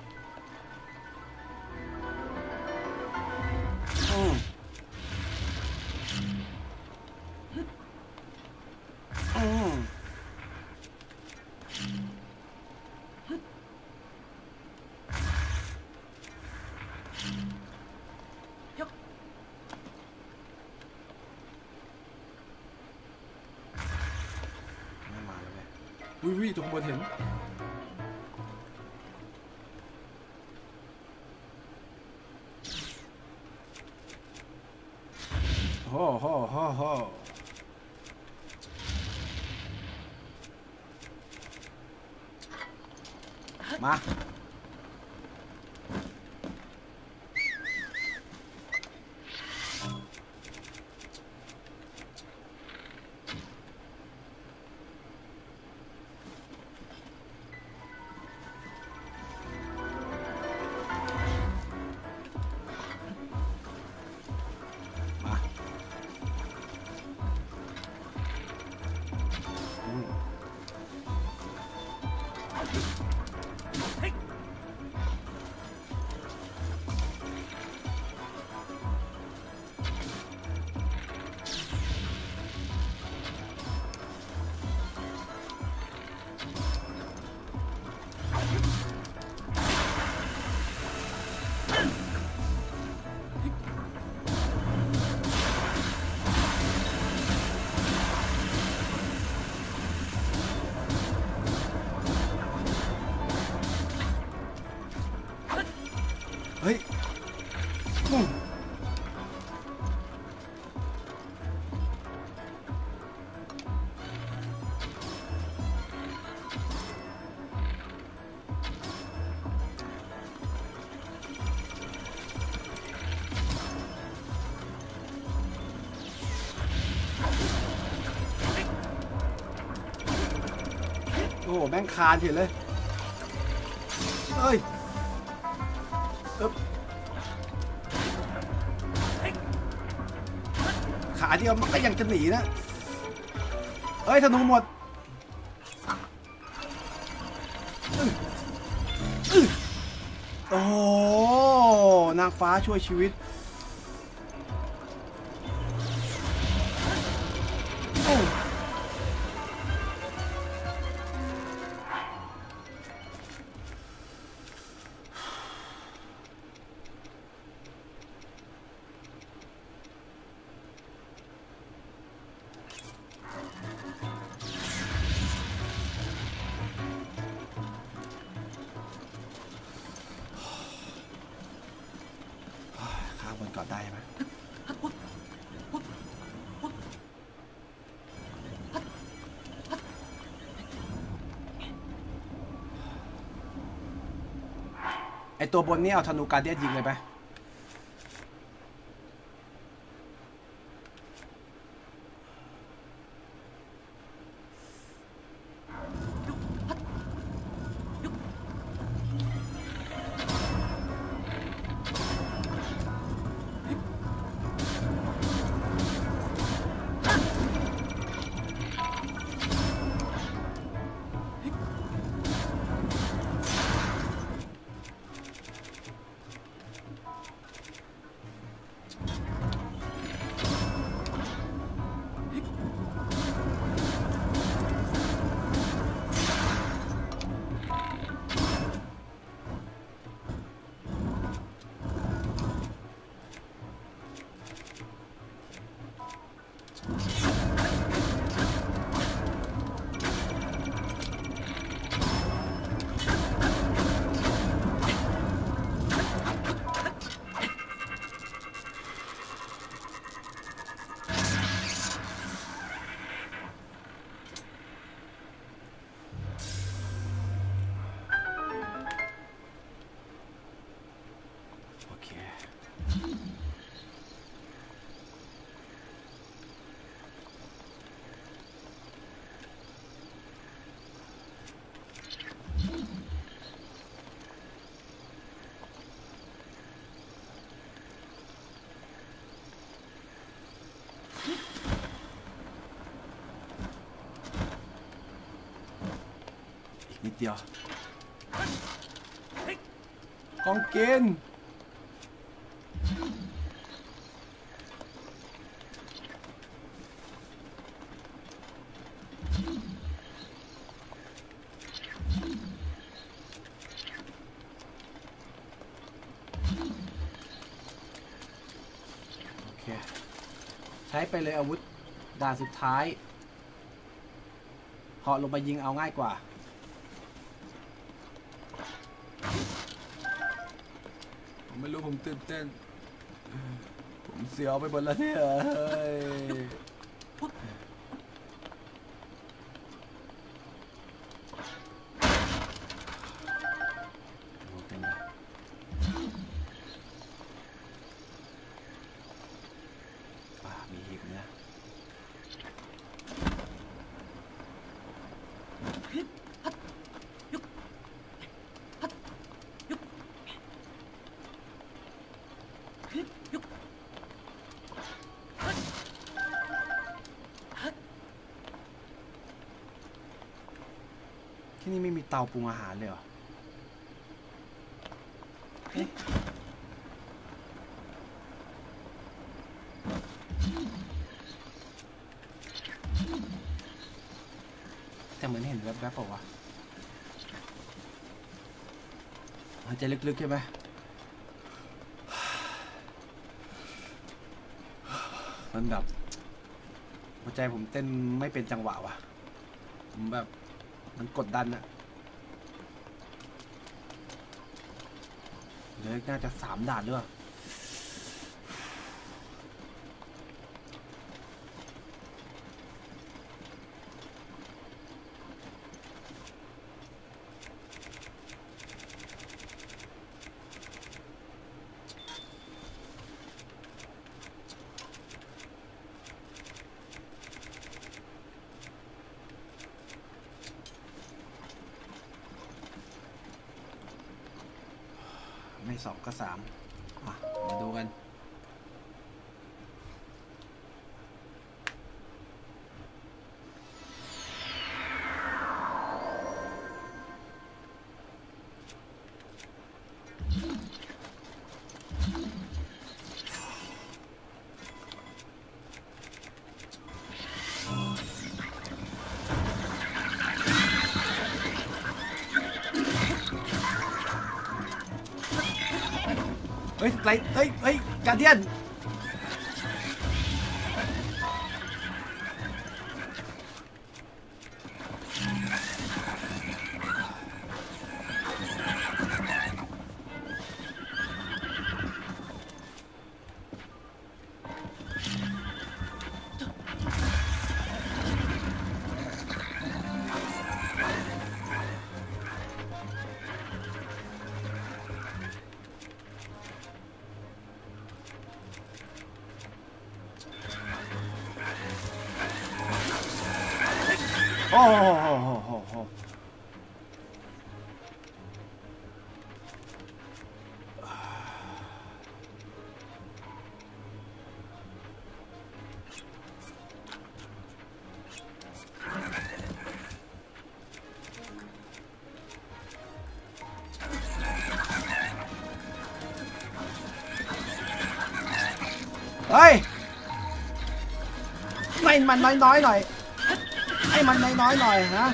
ม่มาเลยวิวิตัวข้างบนเห็นโอ้โหโหโหมา เฮ้ยโอ้โหแม่งคานเห็นเลยเอ้ยขาเดียวมันก็ยังจะหนีนะเอ้ยธนูหมดโอ้นางฟ้าช่วยชีวิตได้ไหมไอตัวบนนี่เอาธนูการเดียดยิงเลยไหมนิดเดียวของกินโอเคใช้ไปเลยอาวุธด่านสุดท้ายเหาะลงไปยิงเอาง่ายกว่าไม่รู้ผมตื่นเต้นผมเสียวไปหมดแล้วเนี่ยมีหิบนะที่นี่ไม่มีเตาปรุงอาหารเลยเหรอแต่เหมือนเห็นแวบๆเปล่าวะมันจะลึกๆใช่ไหมมันแบบหัวใจผมเต้นไม่เป็นจังหวะว่ะผมแบบมันกดดันอะ เหลือน่าจะ3ด่านด้วยก็3มาดูกันเฮ้ยการเดียนมันน้อยๆหน่อยให้มันน้อยๆหน่อยนะ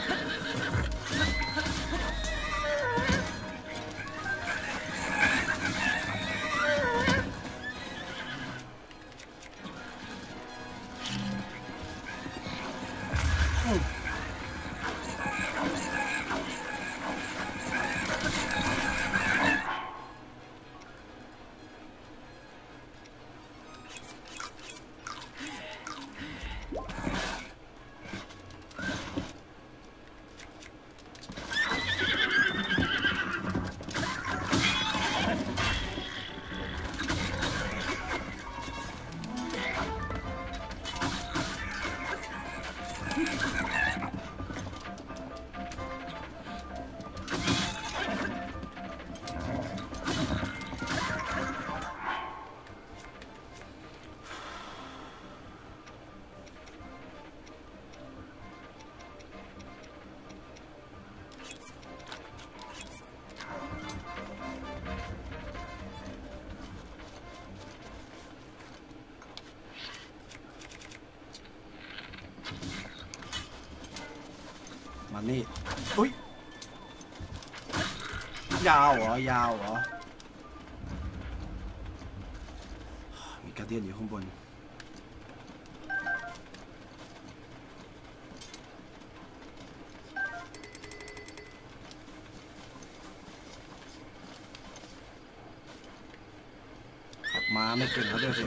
นี่อุ๊ยยาวเหรอยาวเหรอมีกระเดียนอยู่ข้างบนขับมาไม่เก่งเขาด้วยสิ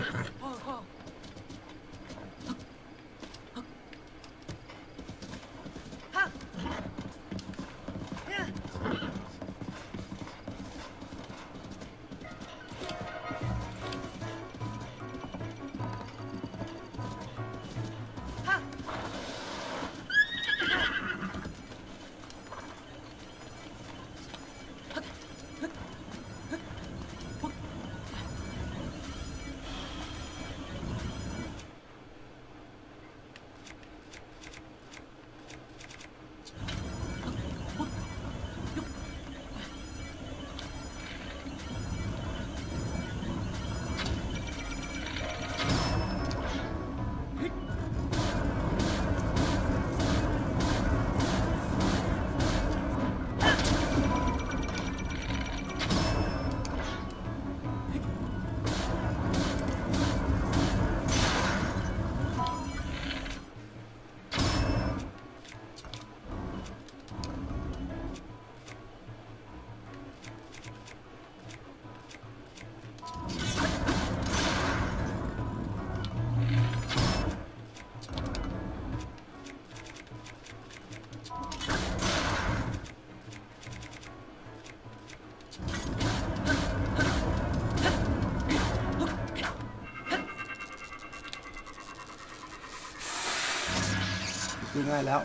ง่ายแล้ว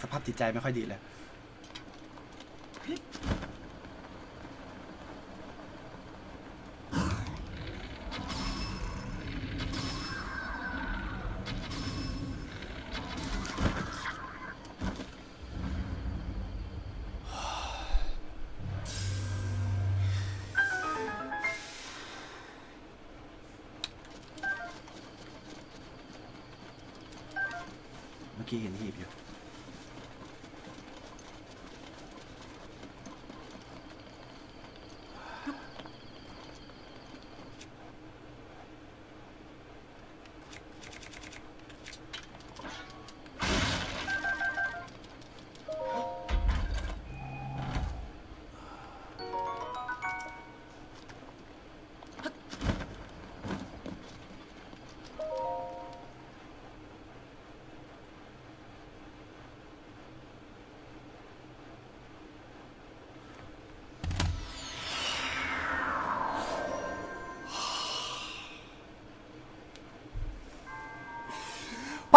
สภาพจิตใจไม่ค่อยดีเลยเห็นหีบอยู่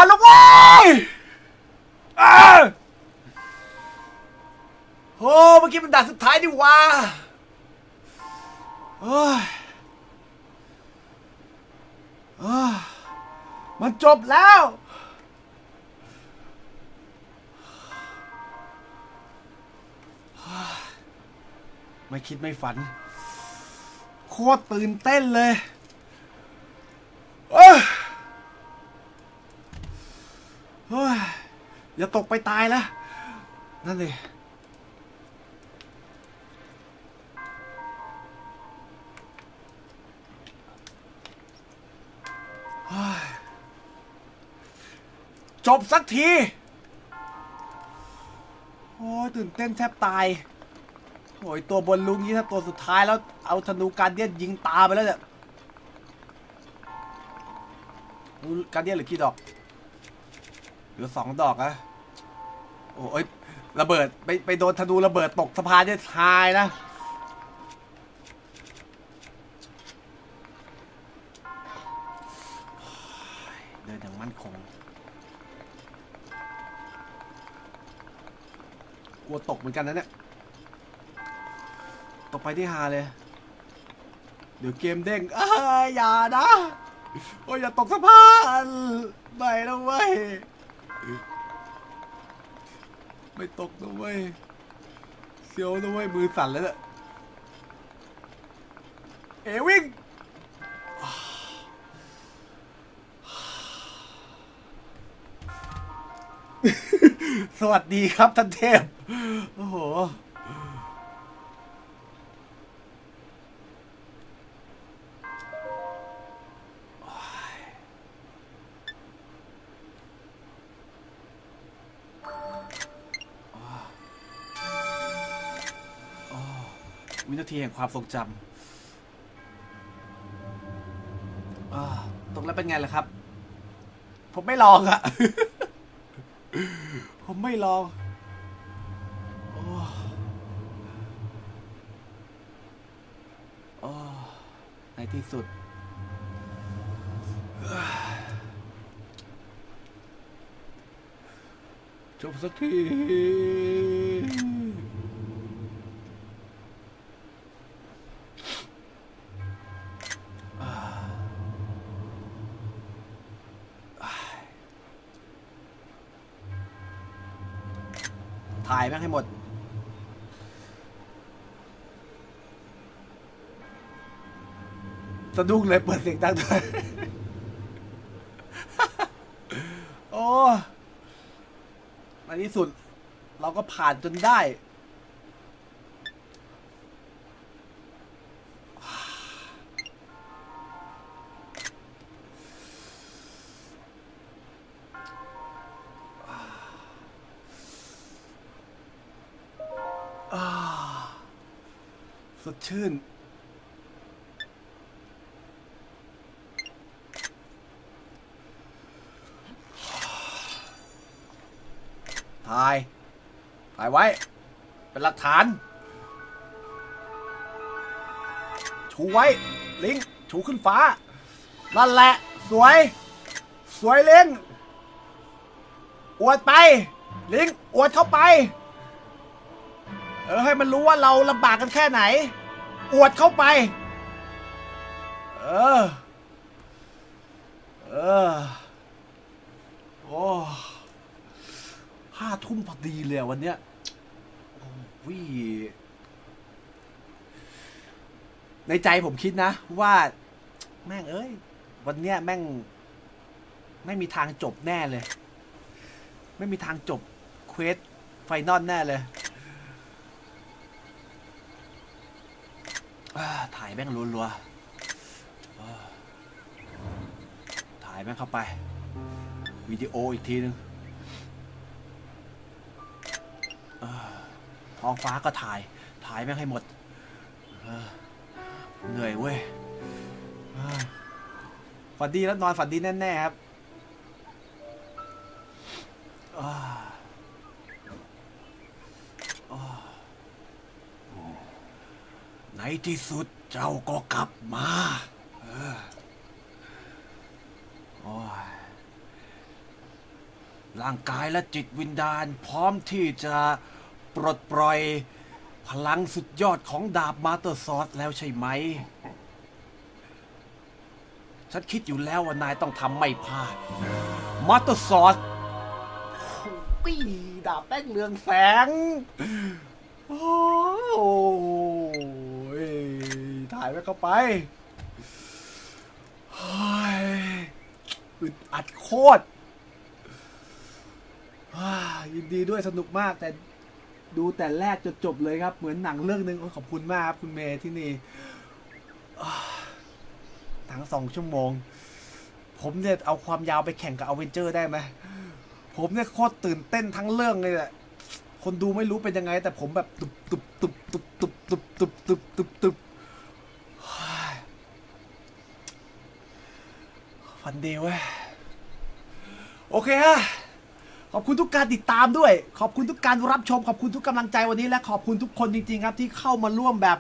พันละว้ายโอ้เมื่อกี้มันด่านสุดท้ายดิวะมันจบแล้วไม่คิดไม่ฝันโคตรตื่นเต้นเลยอย่าตกไปตายละนั่นเลยจบสักทีโอ้ยตื่นเต้นแทบตายโอ้ยตัวบนลุงนี้ถ้าตัวสุดท้ายแล้วเอาธนูการเดียนยิงตาไปแล้วเนี่ยการเดียนหรือกี่ดอกหรือสองดอกอะโอ้ยระเบิดไปโดนธนูระเบิดตกสะพานเนี่ยตายนะเดินอย่างมั่นคงกลัวตกเหมือนกันนะเนี่ยตกไปที่ฮาเลยเดี๋ยวเกมเด้งอย่านะโอ้ยอย่าตกสะพานไปแล้วเว้ยไม่ตกนะเว้ยเสียวนะเว้ยมือสั่นแล้วเนี่ยเอวิ่งสวัสดีครับท่านเทพโอ้โหวินาทีแห่งความทรงจำตกแล้วเป็นไงล่ะครับผมไม่ลองอะ ผมไม่ลองในที่สุดจบสักทีถ่ายแม่งให้หมดสะดุ้งเลยเปิดเสียงดังเลยโอ้ในที่สุดเราก็ผ่านจนได้สดชื่นถ่ายไว้เป็นหลักฐานชูไว้ลิงชูขึ้นฟ้านั่นแหละสวยสวยลิง อวดไปลิงอวดเข้าไปให้มันรู้ว่าเราลำบากกันแค่ไหนอวดเข้าไปโอ้ห้าทุ่มพอดีเลยวันเนี้ยวิ่งในใจผมคิดนะว่าแม่งเอ้ยวันเนี้ยแม่งไม่มีทางจบแน่เลยไม่มีทางจบเควสไฟนอลแน่เลยถ่ายแม่งรัวๆถ่ายแม่งเข้าไปวิดีโออีกทีนึงท้องฟ้าก็ถ่ายแม่งให้หมดเหนื่อยเว้ยฝันดีแล้วนอนฝันดีแน่ๆครับในที่สุดเจ้าก็กลับมาร่างกายและจิตวิญญาณพร้อมที่จะปลดปล่อยพลังสุดยอดของดาบมาสเตอร์ซอร์ดแล้วใช่ไหมฉันคิดอยู่แล้วว่านายต้องทำไม่พลาดมาสเตอร์ซอร์ดดาบแป้งเรืองแสงโอ้ยถ่ายไปเข้าไปอึดอัดโคตรยินดีด้วยสนุกมากแต่ดูแต่แรกจนจบเลยครับเหมือนหนังเรื่องนึงขอบคุณมากครับคุณเมย์ที่นี่หนัง2 ชั่วโมงผมเนี่ยเอาความยาวไปแข่งกับอเวนเจอร์ได้ไหมผมเนี่ยโคตรตื่นเต้นทั้งเรื่องเลยแหละคนดูไม่รู้เป็นยังไงแต่ผมแบบตุบฟันเดวะโอเคฮะขอบคุณทุกการติดตามด้วยขอบคุณทุกการรับชมขอบคุณทุกกำลังใจวันนี้และขอบคุณทุกคนจริงๆครับที่เข้ามาร่วมแบบ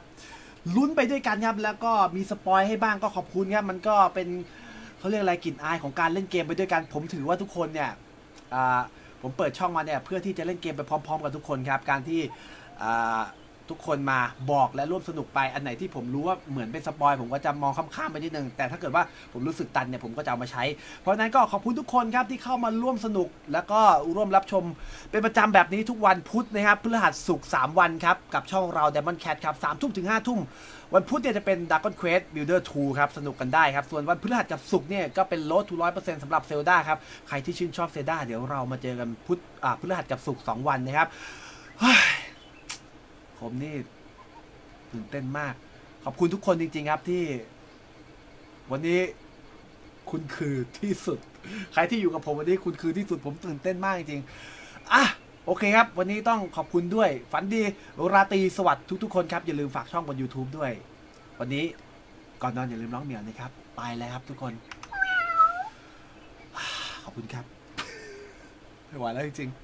ลุ้นไปด้วยกันครับแล้วก็มีสปอยให้บ้างก็ขอบคุณครับมันก็เป็นเขาเรียกอะไรกลิ่นอายของการเล่นเกมไปด้วยกันผมถือว่าทุกคนเนี่ยผมเปิดช่องมาเนี่ยเพื่อที่จะเล่นเกมไปพร้อมๆกับทุกคนครับการที่ทุกคนมาบอกและร่วมสนุกไปอันไหนที่ผมรู้ว่าเหมือนเป็นสปอยผมก็จะมองข้ามๆไปนิดนึงแต่ถ้าเกิดว่าผมรู้สึกตันเนี่ยผมก็จะเอามาใช้เพราะฉะนั้นก็ขอบคุณทุกคนครับที่เข้ามาร่วมสนุกแล้วก็ร่วมรับชมเป็นประจำแบบนี้ทุกวันพุธนะครับพฤหัสศุกร์3วันครับกับช่องเรา Diamond Cat ครับ3 ทุ่มถึง 5 ทุ่มวันพุธเนี่ยจะเป็น Dragon Quest Builder 2 ครับสนุกกันได้ครับส่วนวันพฤหัสกับศุกร์เนี่ยก็เป็น Road to 100% สำหรับ Zelda ครับใครที่ชื่นชอบ Zelda เดี๋ยวเรามาเจอกันพฤหัสกับศุกร์2วันนะครับผมนี่ตื่นเต้นมากขอบคุณทุกคนจริงๆครับที่วันนี้คุณคือที่สุดใครที่อยู่กับผมวันนี้คุณคือที่สุดผมตื่นเต้นมากจริงๆโอเคครับวันนี้ต้องขอบคุณด้วยฝันดีราตรีสวัสดิ์ทุกๆคนครับอย่าลืมฝากช่องบน YouTube ด้วยวันนี้ก่อนนอนอย่าลืมร้องเหมียวนะครับไปแล้วครับทุกคนขอบคุณครับไม่ไหวแล้วจริงๆ